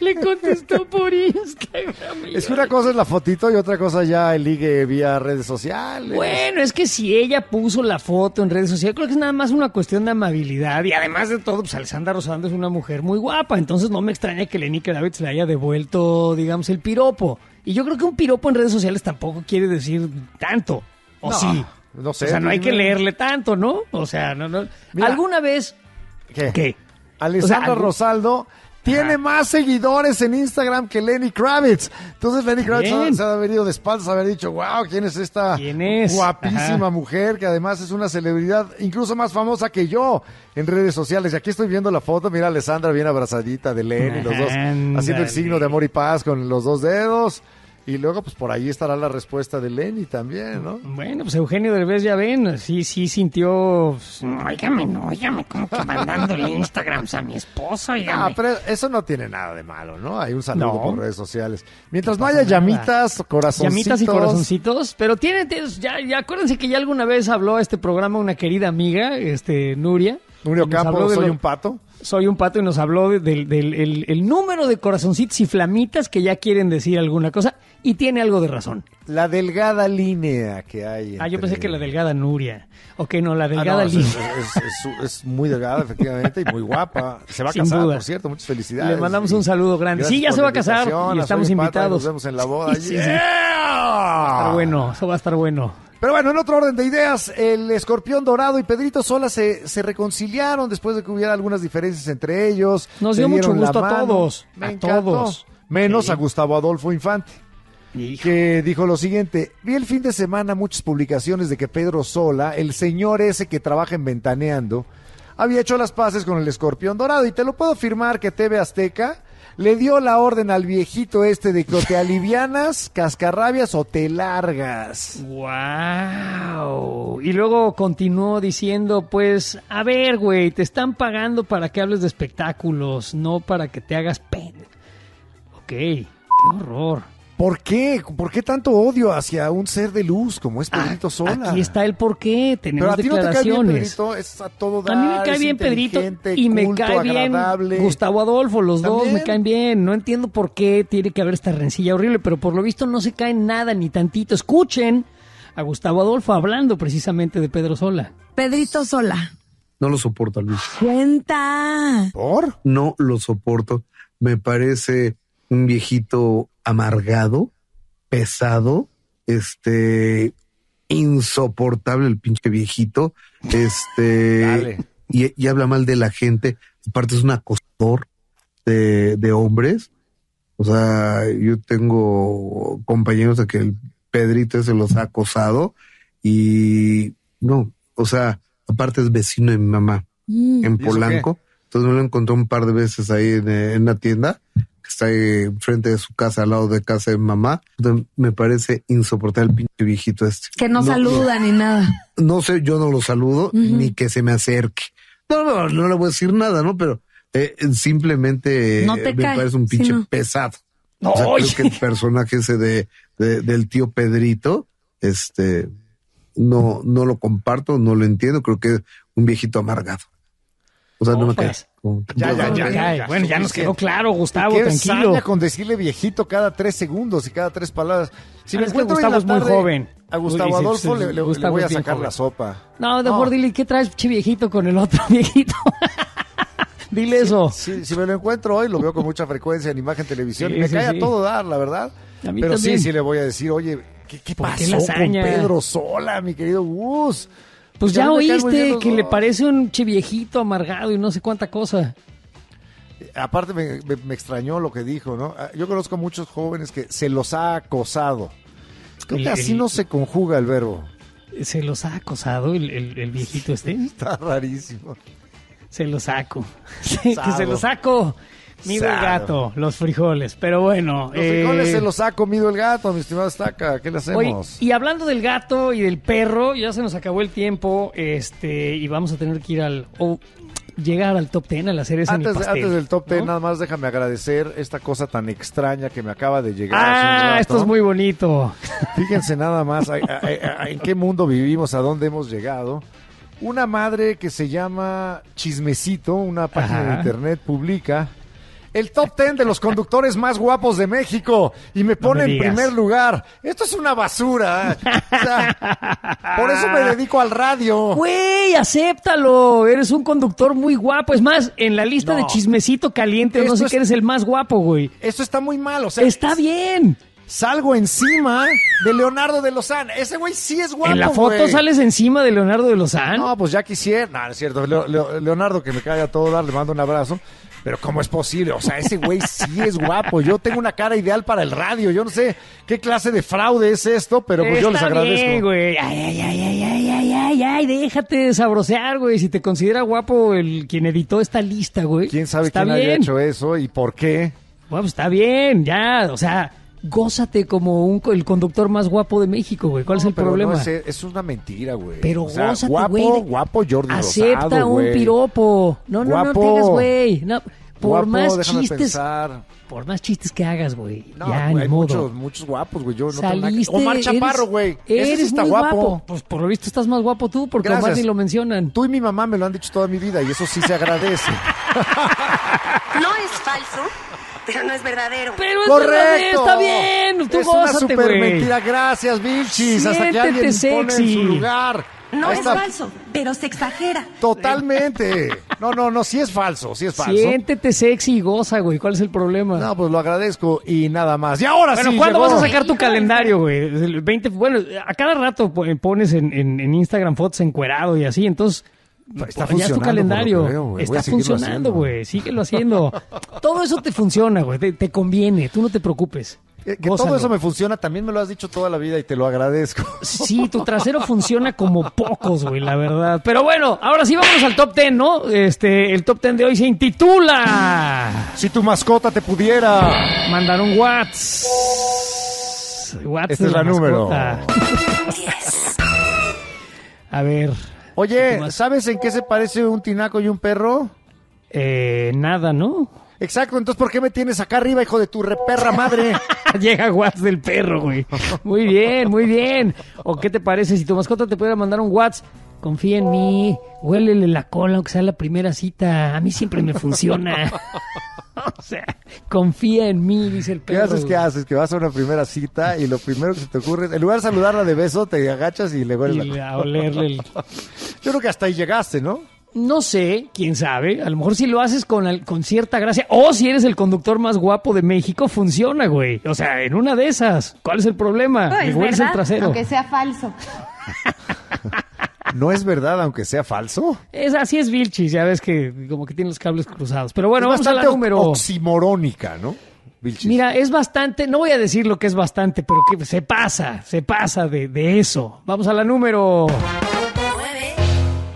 Le contestó por Instagram. Es que una cosa es la fotito y otra cosa ya el ligue vía redes sociales. Bueno, es que si ella puso la foto en redes sociales, creo que es nada más una cuestión de amabilidad. Y además de todo, pues Alessandra Rosaldo es una mujer muy guapa. Entonces no me extraña que Lenny Kravitz le haya devuelto, digamos, el piropo. Y yo creo que un piropo en redes sociales tampoco quiere decir tanto. ¿O no, sí? No sé. O sea, no hay que leerle tanto, ¿no? O sea, no. Mira, alguna vez... ¿Qué? Alessandra Rosaldo tiene más seguidores en Instagram que Lenny Kravitz. Entonces Lenny Kravitz se ha venido de espaldas, haber dicho, wow, ¿quién es esta guapísima mujer? Que además es una celebridad incluso más famosa que yo en redes sociales. Y aquí estoy viendo la foto, mira a Alessandra bien abrazadita de Lenny, los dos haciendo el signo de amor y paz con los dos dedos. Y luego, pues por ahí estará la respuesta de Lenny también, ¿no? Bueno, pues Eugenio Derbez, ya ven, sí sintió... Óigame, como que mandándole Instagrams a mi esposo, óigame. Ah, pero eso no tiene nada de malo, ¿no? Hay un saludo por redes sociales. Mientras no haya llamitas, corazoncitos... Llamitas y corazoncitos, pero ya acuérdense que ya alguna vez habló a este programa una querida amiga, Nuria. Nuria Ocampo, soy un pato. Soy un pato y nos habló del número de corazoncitos y flamitas que ya quieren decir alguna cosa y tiene algo de razón. La delgada línea que hay. Yo pensé que la delgada Nuria. Ok, no, la delgada línea. Es muy delgada, efectivamente, y muy guapa. Se va a casar, por cierto, muchas felicidades. Le mandamos un saludo grande. Sí, ya se va a casar y estamos invitados. Nos vemos en la boda. Sí, yeah. Sí. Eso va a estar bueno. Pero bueno, en otro orden de ideas, el Escorpión Dorado y Pedrito Sola se reconciliaron después de que hubiera algunas diferencias entre ellos. Nos dio mucho gusto a todos. A todos. Menos a Gustavo Adolfo Infante, que dijo lo siguiente: vi el fin de semana muchas publicaciones de que Pedro Sola, el señor ese que trabaja en Ventaneando, había hecho las paces con el Escorpión Dorado. Y te lo puedo afirmar que TV Azteca le dio la orden al viejito de que o te alivianas, cascarrabias o te largas. ¡Wow! Y luego continuó diciendo, pues, a ver, güey, te están pagando para que hables de espectáculos, no para que te hagas Ok, qué horror. ¿Por qué? ¿Por qué tanto odio hacia un ser de luz como es Pedrito Sola? Aquí está el porqué, tenemos declaraciones. Pero a ti no te cae bien Pedrito, es a todo dar. A mí me cae bien Pedrito y me cae bien Gustavo Adolfo, los dos me caen bien. No entiendo por qué tiene que haber esta rencilla horrible, pero por lo visto no se cae nada ni tantito. Escuchen a Gustavo Adolfo hablando precisamente de Pedro Sola. Pedrito Sola. No lo soporto, Luis. ¡Cuenta! ¿Por? No lo soporto. Me parece un viejito amargado, pesado, insoportable el pinche viejito, y habla mal de la gente. Aparte es un acosador de hombres. O sea, yo tengo compañeros a que el Pedrito se los ha acosado y no, o sea, aparte es vecino de mi mamá en Polanco. Entonces me lo encontré un par de veces ahí en la tienda que está ahí enfrente de su casa, al lado de casa de mamá. Entonces, me parece insoportable el pinche viejito este. Que no saluda ni nada. No sé, yo no lo saludo ni que se me acerque. No le voy a decir nada, ¿no? Pero simplemente no me parece un pinche pesado. No, o sea, creo que el personaje ese del tío Pedrito, no lo comparto, no lo entiendo. Creo que es un viejito amargado. O sea, Ya. Bueno, ya nos quedó claro, Gustavo, tranquilo. Con decirle viejito cada 3 segundos y cada 3 palabras. Si me encuentro Gustavo en la tarde, es muy joven. A Gustavo Adolfo le voy a sacar la sopa. No, mejor dile, ¿qué traes, che viejito, con el otro viejito? Dile eso. Si me lo encuentro hoy, lo veo con mucha frecuencia en Imagen Televisión. Y me cae a todo dar, la verdad. Pero también. Sí le voy a decir, oye, ¿qué pasó con Pedro Sola, mi querido Gus? Pues ya oíste que le parece un che viejito amargado y no sé cuánta cosa. Aparte me extrañó lo que dijo, ¿no? Yo conozco a muchos jóvenes que se los ha acosado. Creo que así no se conjuga el verbo. ¿Se los ha acosado el viejito este? Está rarísimo. Se los saco. Que se los saco. Mido el gato, los frijoles, pero bueno. Los frijoles se los ha comido el gato, mi estimado Estaca, ¿qué le hacemos? Oye, y hablando del gato y del perro, ya se nos acabó el tiempo, y vamos a tener que ir llegar al top 10, a la serie en el pastel. Antes del top 10, ¿no? Nada más déjame agradecer esta cosa tan extraña que me acaba de llegar. Esto es muy bonito. Fíjense nada más en qué mundo vivimos, a dónde hemos llegado. Una madre que se llama Chismecito, una página de internet, publica el top 10 de los conductores más guapos de México y me pone en primer lugar. Esto es una basura. O sea, por eso me dedico al radio. Güey, acéptalo. Eres un conductor muy guapo. Es más, en la lista de Chismecito Caliente, no sé que eres el más guapo, güey. Esto está muy mal, o sea. Está bien. Salgo encima de Leonardo de Lozán. Ese güey sí es guapo, güey. ¿En la foto sales encima de Leonardo de Lozán? No, pues ya quisiera. No, es cierto. Leonardo, que me cae a todo dar, le mando un abrazo. Pero ¿cómo es posible? O sea, ese güey sí es guapo. Yo tengo una cara ideal para el radio. Yo no sé qué clase de fraude es esto, pero pues yo les agradezco. Bien, güey. Ay, déjate sabrosear, güey. Si te considera guapo quien editó esta lista, güey. ¿Quién sabe quién haya hecho eso y por qué? Bueno, pues está bien, ya, o sea, gózate como el conductor más guapo de México, güey. ¿Cuál es el problema? No, es una mentira, güey. Pero o sea, gózate, güey. Guapo Jordi Rosado, güey. Acepta un piropo. No te hagas, güey. No, por guapo, más chistes. Pensar. Por más chistes que hagas, güey. No, ya, ni modo. Muchos guapos, güey. Yo no tengo Omar Chaparro, güey. Ese sí está guapo. Pues por lo visto estás más guapo tú, porque Omar ni lo mencionan. Tú y mi mamá me lo han dicho toda mi vida y eso sí se agradece. No es falso. Pero no es verdadero. Pero es correcto. Verdadero, está bien. Tú es gózate, una super mentira. Gracias, Vilchis. Hasta que alguien pone en su lugar. No es falso, pero se exagera. Totalmente. No, sí es falso. Siéntete sexy y goza, güey. ¿Cuál es el problema? No, pues lo agradezco y nada más. Y ahora bueno, sí. Bueno, ¿cuándo vas a sacar tu calendario, güey? El 20, bueno, a cada rato pones en Instagram fotos encuerado y así, entonces. Está funcionando tu calendario. Está funcionando, güey. Síguelo haciendo. Todo eso te funciona, güey. Te conviene. Tú no te preocupes. Que todo eso me funciona. También me lo has dicho toda la vida y te lo agradezco. Sí, tu trasero funciona como pocos, güey, la verdad. Pero bueno, ahora sí vámonos al top 10, ¿no? El top 10 de hoy se intitula Si tu mascota te pudiera mandar un WhatsApp. Este es la número. A ver. Oye, ¿sabes en qué se parece un tinaco y un perro? Nada, ¿no? Exacto, entonces ¿por qué me tienes acá arriba, hijo de tu reperra madre? Llega WhatsApp del perro, güey. Muy bien, muy bien. ¿O qué te parece si tu mascota te pudiera mandar un WhatsApp? Confía en mí, huélele la cola aunque sea la primera cita. A mí siempre me funciona. O sea, confía en mí, dice el perro. ¿Qué haces? Que vas a una primera cita y lo primero que se te ocurre es, en lugar de saludarla de beso, te agachas y le hueles la cola. A olerle. Yo creo que hasta ahí llegaste, ¿no? No sé, quién sabe, a lo mejor si lo haces con cierta gracia, o si eres el conductor más guapo de México, funciona, güey. O sea, en una de esas, ¿cuál es el problema? No, es verdad, el trasero. Aunque sea falso. ¿No es verdad, aunque sea falso? Así es Vilchis, ya ves que como que tiene los cables cruzados. Pero bueno, es vamos a la número... oximorónica, ¿no? Vilchis. Mira, es bastante, no voy a decir lo que es bastante, pero que se pasa de eso. Vamos a la número...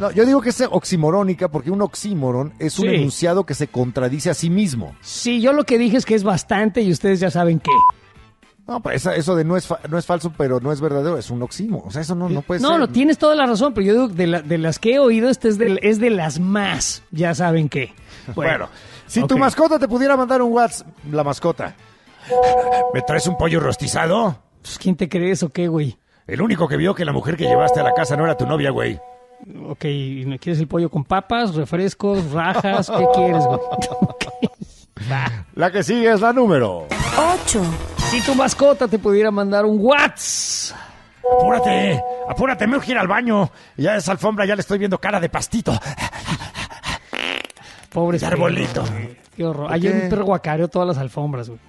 No, yo digo que es oximorónica porque un oxímoron es un enunciado que se contradice a sí mismo. Sí, yo lo que dije es que es bastante y ustedes ya saben qué. No, pues eso de no es falso, pero no es verdadero, es un oxímoron. O sea, eso no puede ser. No, tienes toda la razón, pero yo digo que de las que he oído, este es de las más, ya saben qué. Bueno, si tu mascota te pudiera mandar un WhatsApp, la mascota. ¿Me traes un pollo rostizado? Pues, ¿quién te crees o qué, güey? El único que vio que la mujer que llevaste a la casa no era tu novia, güey. Ok, ¿quieres el pollo con papas, refrescos, rajas? ¿Qué quieres, güey? Okay. La que sigue es la número 8. Si tu mascota te pudiera mandar un WhatsApp. Apúrate, me urge ir al baño. Ya esa alfombra ya le estoy viendo cara de pastito. Pobre arbolito. Qué horror. Ayer un perro guacareó todas las alfombras, güey.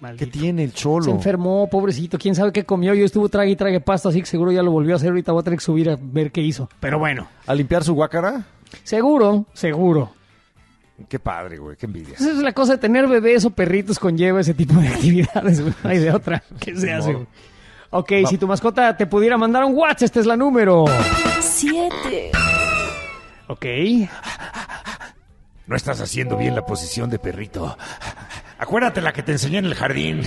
Maldito. ¿Qué tiene el cholo? Se enfermó, pobrecito. ¿Quién sabe qué comió? Yo estuve trague y trague pasto, así que seguro ya lo volvió a hacer. Ahorita voy a tener que subir a ver qué hizo. Pero bueno. ¿A limpiar su guácara? Seguro. Qué padre, güey. Qué envidia. Esa es la cosa de tener bebés o perritos conlleva ese tipo de actividades, güey. No hay de otra. ¿Qué se hace, güey? Ok, si tu mascota te pudiera mandar un WhatsApp, esta es la número 7. Ok. No estás haciendo bien la posición de perrito. Acuérdate la que te enseñé en el jardín.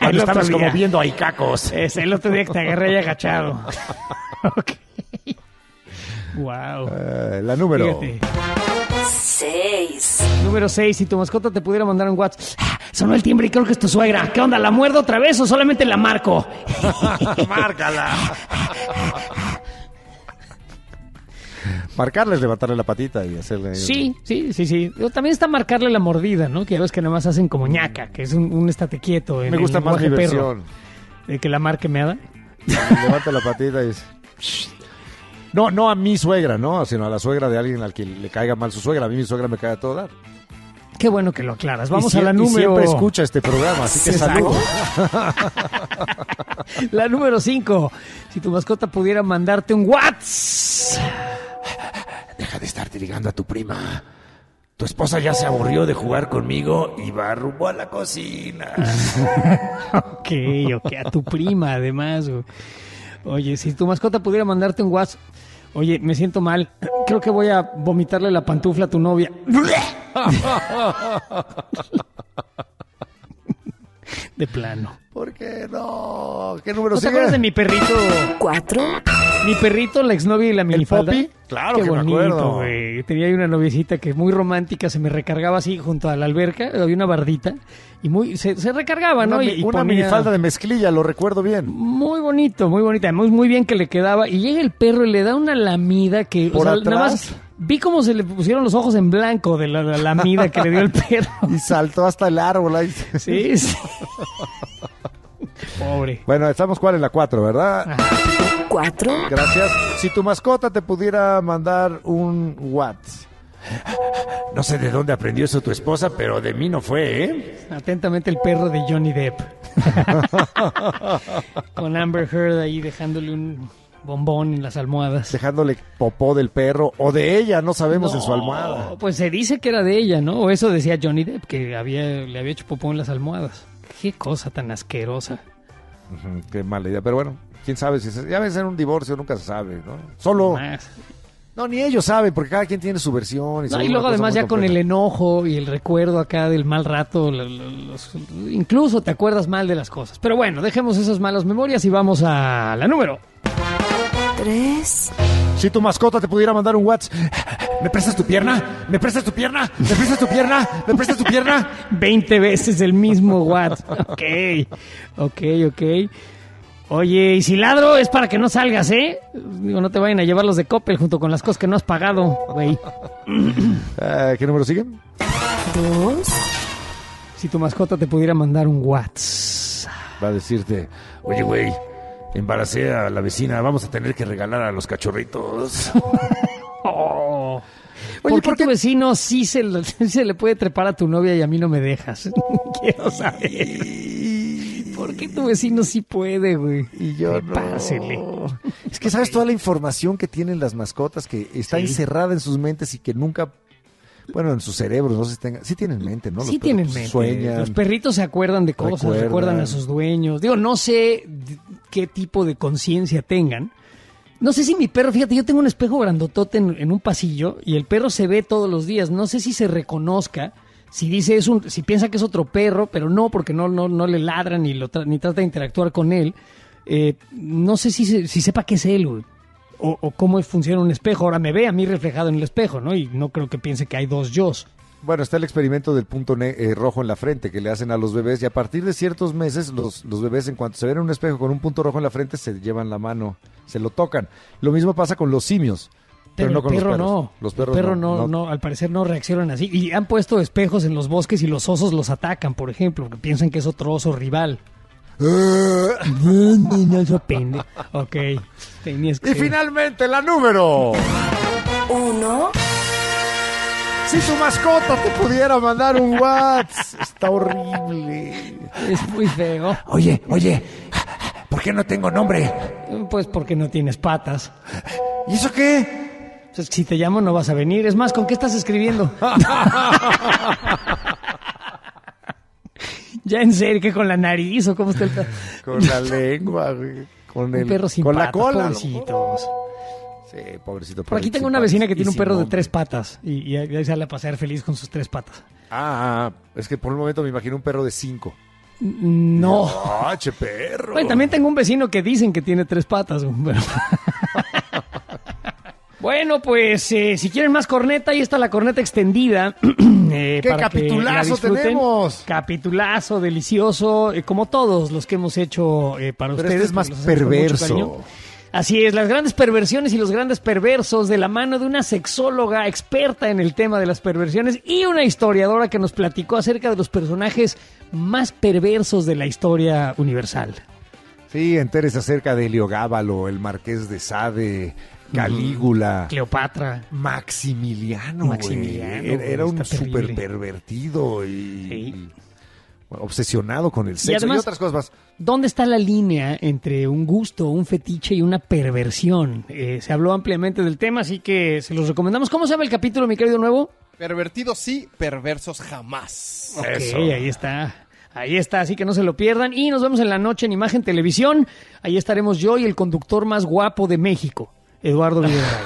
Cuando estabas como viendo a Icacos. Es el otro día que te agarré y agachado. Ok. Wow. La número 6. Número 6. Si tu mascota te pudiera mandar un WhatsApp. Sonó el timbre y creo que es tu suegra. ¿Qué onda? ¿La muerdo otra vez o solamente la marco? Márcala. Marcarles, levantarle la patita y hacerle... Sí. También está marcarle la mordida, ¿no? Que ya ves que nada más hacen como ñaca, que es un estate quieto. Me gusta más mi versión. ¿De que la marque meada? Levanta la patita y... No a mi suegra, ¿no? Sino a la suegra de alguien al que le caiga mal su suegra. A mí mi suegra me cae a todo dar. Qué bueno que lo aclaras. Vamos a la número... siempre escucha este programa, así que saludos. La número 5. Si tu mascota pudiera mandarte un WhatsApp. Deja de estarte ligando a tu prima. Tu esposa ya se aburrió de jugar conmigo y va rumbo a la cocina. Ok, a tu prima además. Oye, si tu mascota pudiera mandarte un WhatsApp. Oye, me siento mal. Creo que voy a vomitarle la pantufla a tu novia. De plano. ¿Por qué no? ¿Qué número sigue? ¿Te acuerdas de mi perrito? 4. Mi perrito, la exnovia y la minifalda. ¿El Poppy? Claro, qué que bonito, me acuerdo. Güey. Tenía ahí una noviecita que muy romántica, se me recargaba así junto a la alberca, había una bardita y se recargaba, ¿no? Y una minifalda de mezclilla, lo recuerdo bien. Muy bonito, muy bonita, muy bien que le quedaba. Y llega el perro y le da una lamida que... Por o sea, atrás. Nada más vi cómo se le pusieron los ojos en blanco de la lamida que le dio el perro. Y saltó hasta el árbol ahí. Sí. Pobre. Bueno, estamos ¿cuál? En la 4, ¿verdad? 4. Gracias. Si tu mascota te pudiera mandar un WhatsApp. No sé de dónde aprendió eso tu esposa, pero de mí no fue, ¿eh? Atentamente el perro de Johnny Depp. Con Amber Heard ahí dejándole un bombón en las almohadas. Dejándole popó del perro o de ella, no sabemos, en su almohada. Pues se dice que era de ella, ¿no? O eso decía Johnny Depp, que le había hecho popó en las almohadas. Qué cosa tan asquerosa. Qué mala idea, pero bueno, quién sabe si ya ves, en un divorcio nunca se sabe, ¿no? Solo más. No, ni ellos saben, porque cada quien tiene su versión. Y, no, y luego además ya con el enojo y el recuerdo acá del mal rato, incluso te acuerdas mal de las cosas. Pero bueno, dejemos esas malas memorias y vamos a la número 3. Si tu mascota te pudiera mandar un WhatsApp. ¿Me prestas tu pierna? ¿Me prestas tu pierna? ¿Me prestas tu pierna? ¿Me prestas tu pierna? 20 veces el mismo WhatsApp. Ok. Oye, y si ladro es para que no salgas, ¿eh? Digo, no te vayan a llevar los de Coppel junto con las cosas que no has pagado, güey. ¿Qué número sigue? 2. Si tu mascota te pudiera mandar un WhatsApp. Va a decirte, oye, güey, embaracé a la vecina, vamos a tener que regalar a los cachorritos. no. Oye, ¿por qué tu vecino sí se le puede trepar a tu novia y a mí no me dejas? Quiero saber. ¿Por qué tu vecino sí puede, güey? Y yo no. Pásele. Es que sabes toda la información que tienen las mascotas que está encerrada en sus mentes y que nunca... Bueno, en sus cerebros, no se tengan... Sí tienen mente, ¿no? Los sí tienen mente. Sueñan, los perritos se acuerdan de cosas, recuerdan a sus dueños. Digo, no sé qué tipo de conciencia tengan. No sé si mi perro... Fíjate, yo tengo un espejo grandotote en un pasillo y el perro se ve todos los días. No sé si se reconozca, si dice si piensa que es otro perro, pero no, porque no le ladra ni trata de interactuar con él. No sé si sepa qué es él, güey. O cómo funciona un espejo. Ahora me ve a mí reflejado en el espejo, ¿no? Y no creo que piense que hay dos yos. Bueno, está el experimento del punto rojo en la frente que le hacen a los bebés. Y a partir de ciertos meses, los bebés, en cuanto se ven en un espejo con un punto rojo en la frente, se llevan la mano, se lo tocan. Lo mismo pasa con los simios. Pero no con los perros. No. Los perros no, al parecer no reaccionan así. Y han puesto espejos en los bosques y los osos los atacan, por ejemplo, porque piensan que es otro oso rival. Ok, tenías que... Y finalmente la número 1. Si tu mascota te pudiera mandar un WhatsApp. Está horrible. Es muy feo. Oye, ¿por qué no tengo nombre? Pues porque no tienes patas. ¿Y eso qué? Pues si te llamo no vas a venir. Es más, ¿con qué estás escribiendo? Ya en serio, ¿qué? ¿Con la nariz o cómo está el perro? Con la lengua, güey. Con el perro sin patas, la cola. Pobrecitos. Sí, pobrecito. Por aquí tengo una vecina que tiene un perro de 3 patas y ahí sale a pasear feliz con sus 3 patas. Ah, es que por un momento me imagino un perro de 5. No. ¡Ah, che perro! Bueno, también tengo un vecino que dicen que tiene 3 patas. Pero... Bueno, pues si quieren más corneta, ahí está la corneta extendida. ¡Qué capitulazo tenemos! Capitulazo, delicioso, como todos los que hemos hecho para ustedes. Pero este es más perverso. Así es, las grandes perversiones y los grandes perversos de la mano de una sexóloga experta en el tema de las perversiones y una historiadora que nos platicó acerca de los personajes más perversos de la historia universal. Sí, entérese acerca de Heliogábalo, el Marqués de Sade... Calígula, Cleopatra, Maximiliano era un súper pervertido y, sí, obsesionado con el sexo y, además, y otras cosas más. ¿Dónde está la línea entre un gusto, un fetiche y una perversión? Se habló ampliamente del tema, así que se los recomendamos. ¿Cómo se llama el capítulo, mi querido nuevo? Pervertidos sí, perversos jamás. Ok, eso. Ahí está, así que no se lo pierdan. Y nos vemos en la noche en Imagen Televisión. Ahí estaremos yo y el conductor más guapo de México, Eduardo Villarreal.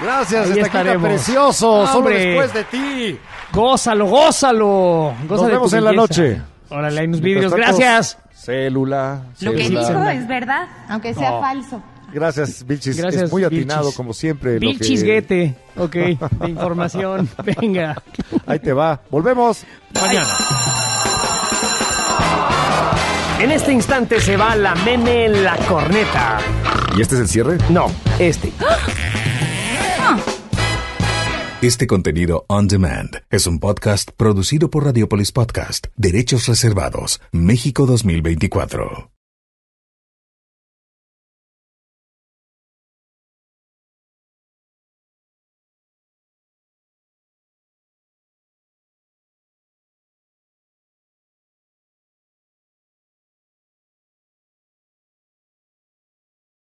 Gracias, Estaquita Precioso. Solo después de ti. Gózalo. Nos vemos en la noche. Órale, hay unos vídeos. Gracias. Célula. Lo que dijo es verdad, aunque sea falso. Gracias, Vilchis. Es muy atinado, Vilchis, como siempre. Vilchis Guete. Ok, de información. Venga. Ahí te va. Volvemos mañana. En este instante se va la meme en la corneta. ¿Y este es el cierre? No, este. Este contenido On Demand es un podcast producido por Radiopolis Podcast, derechos reservados, México 2024.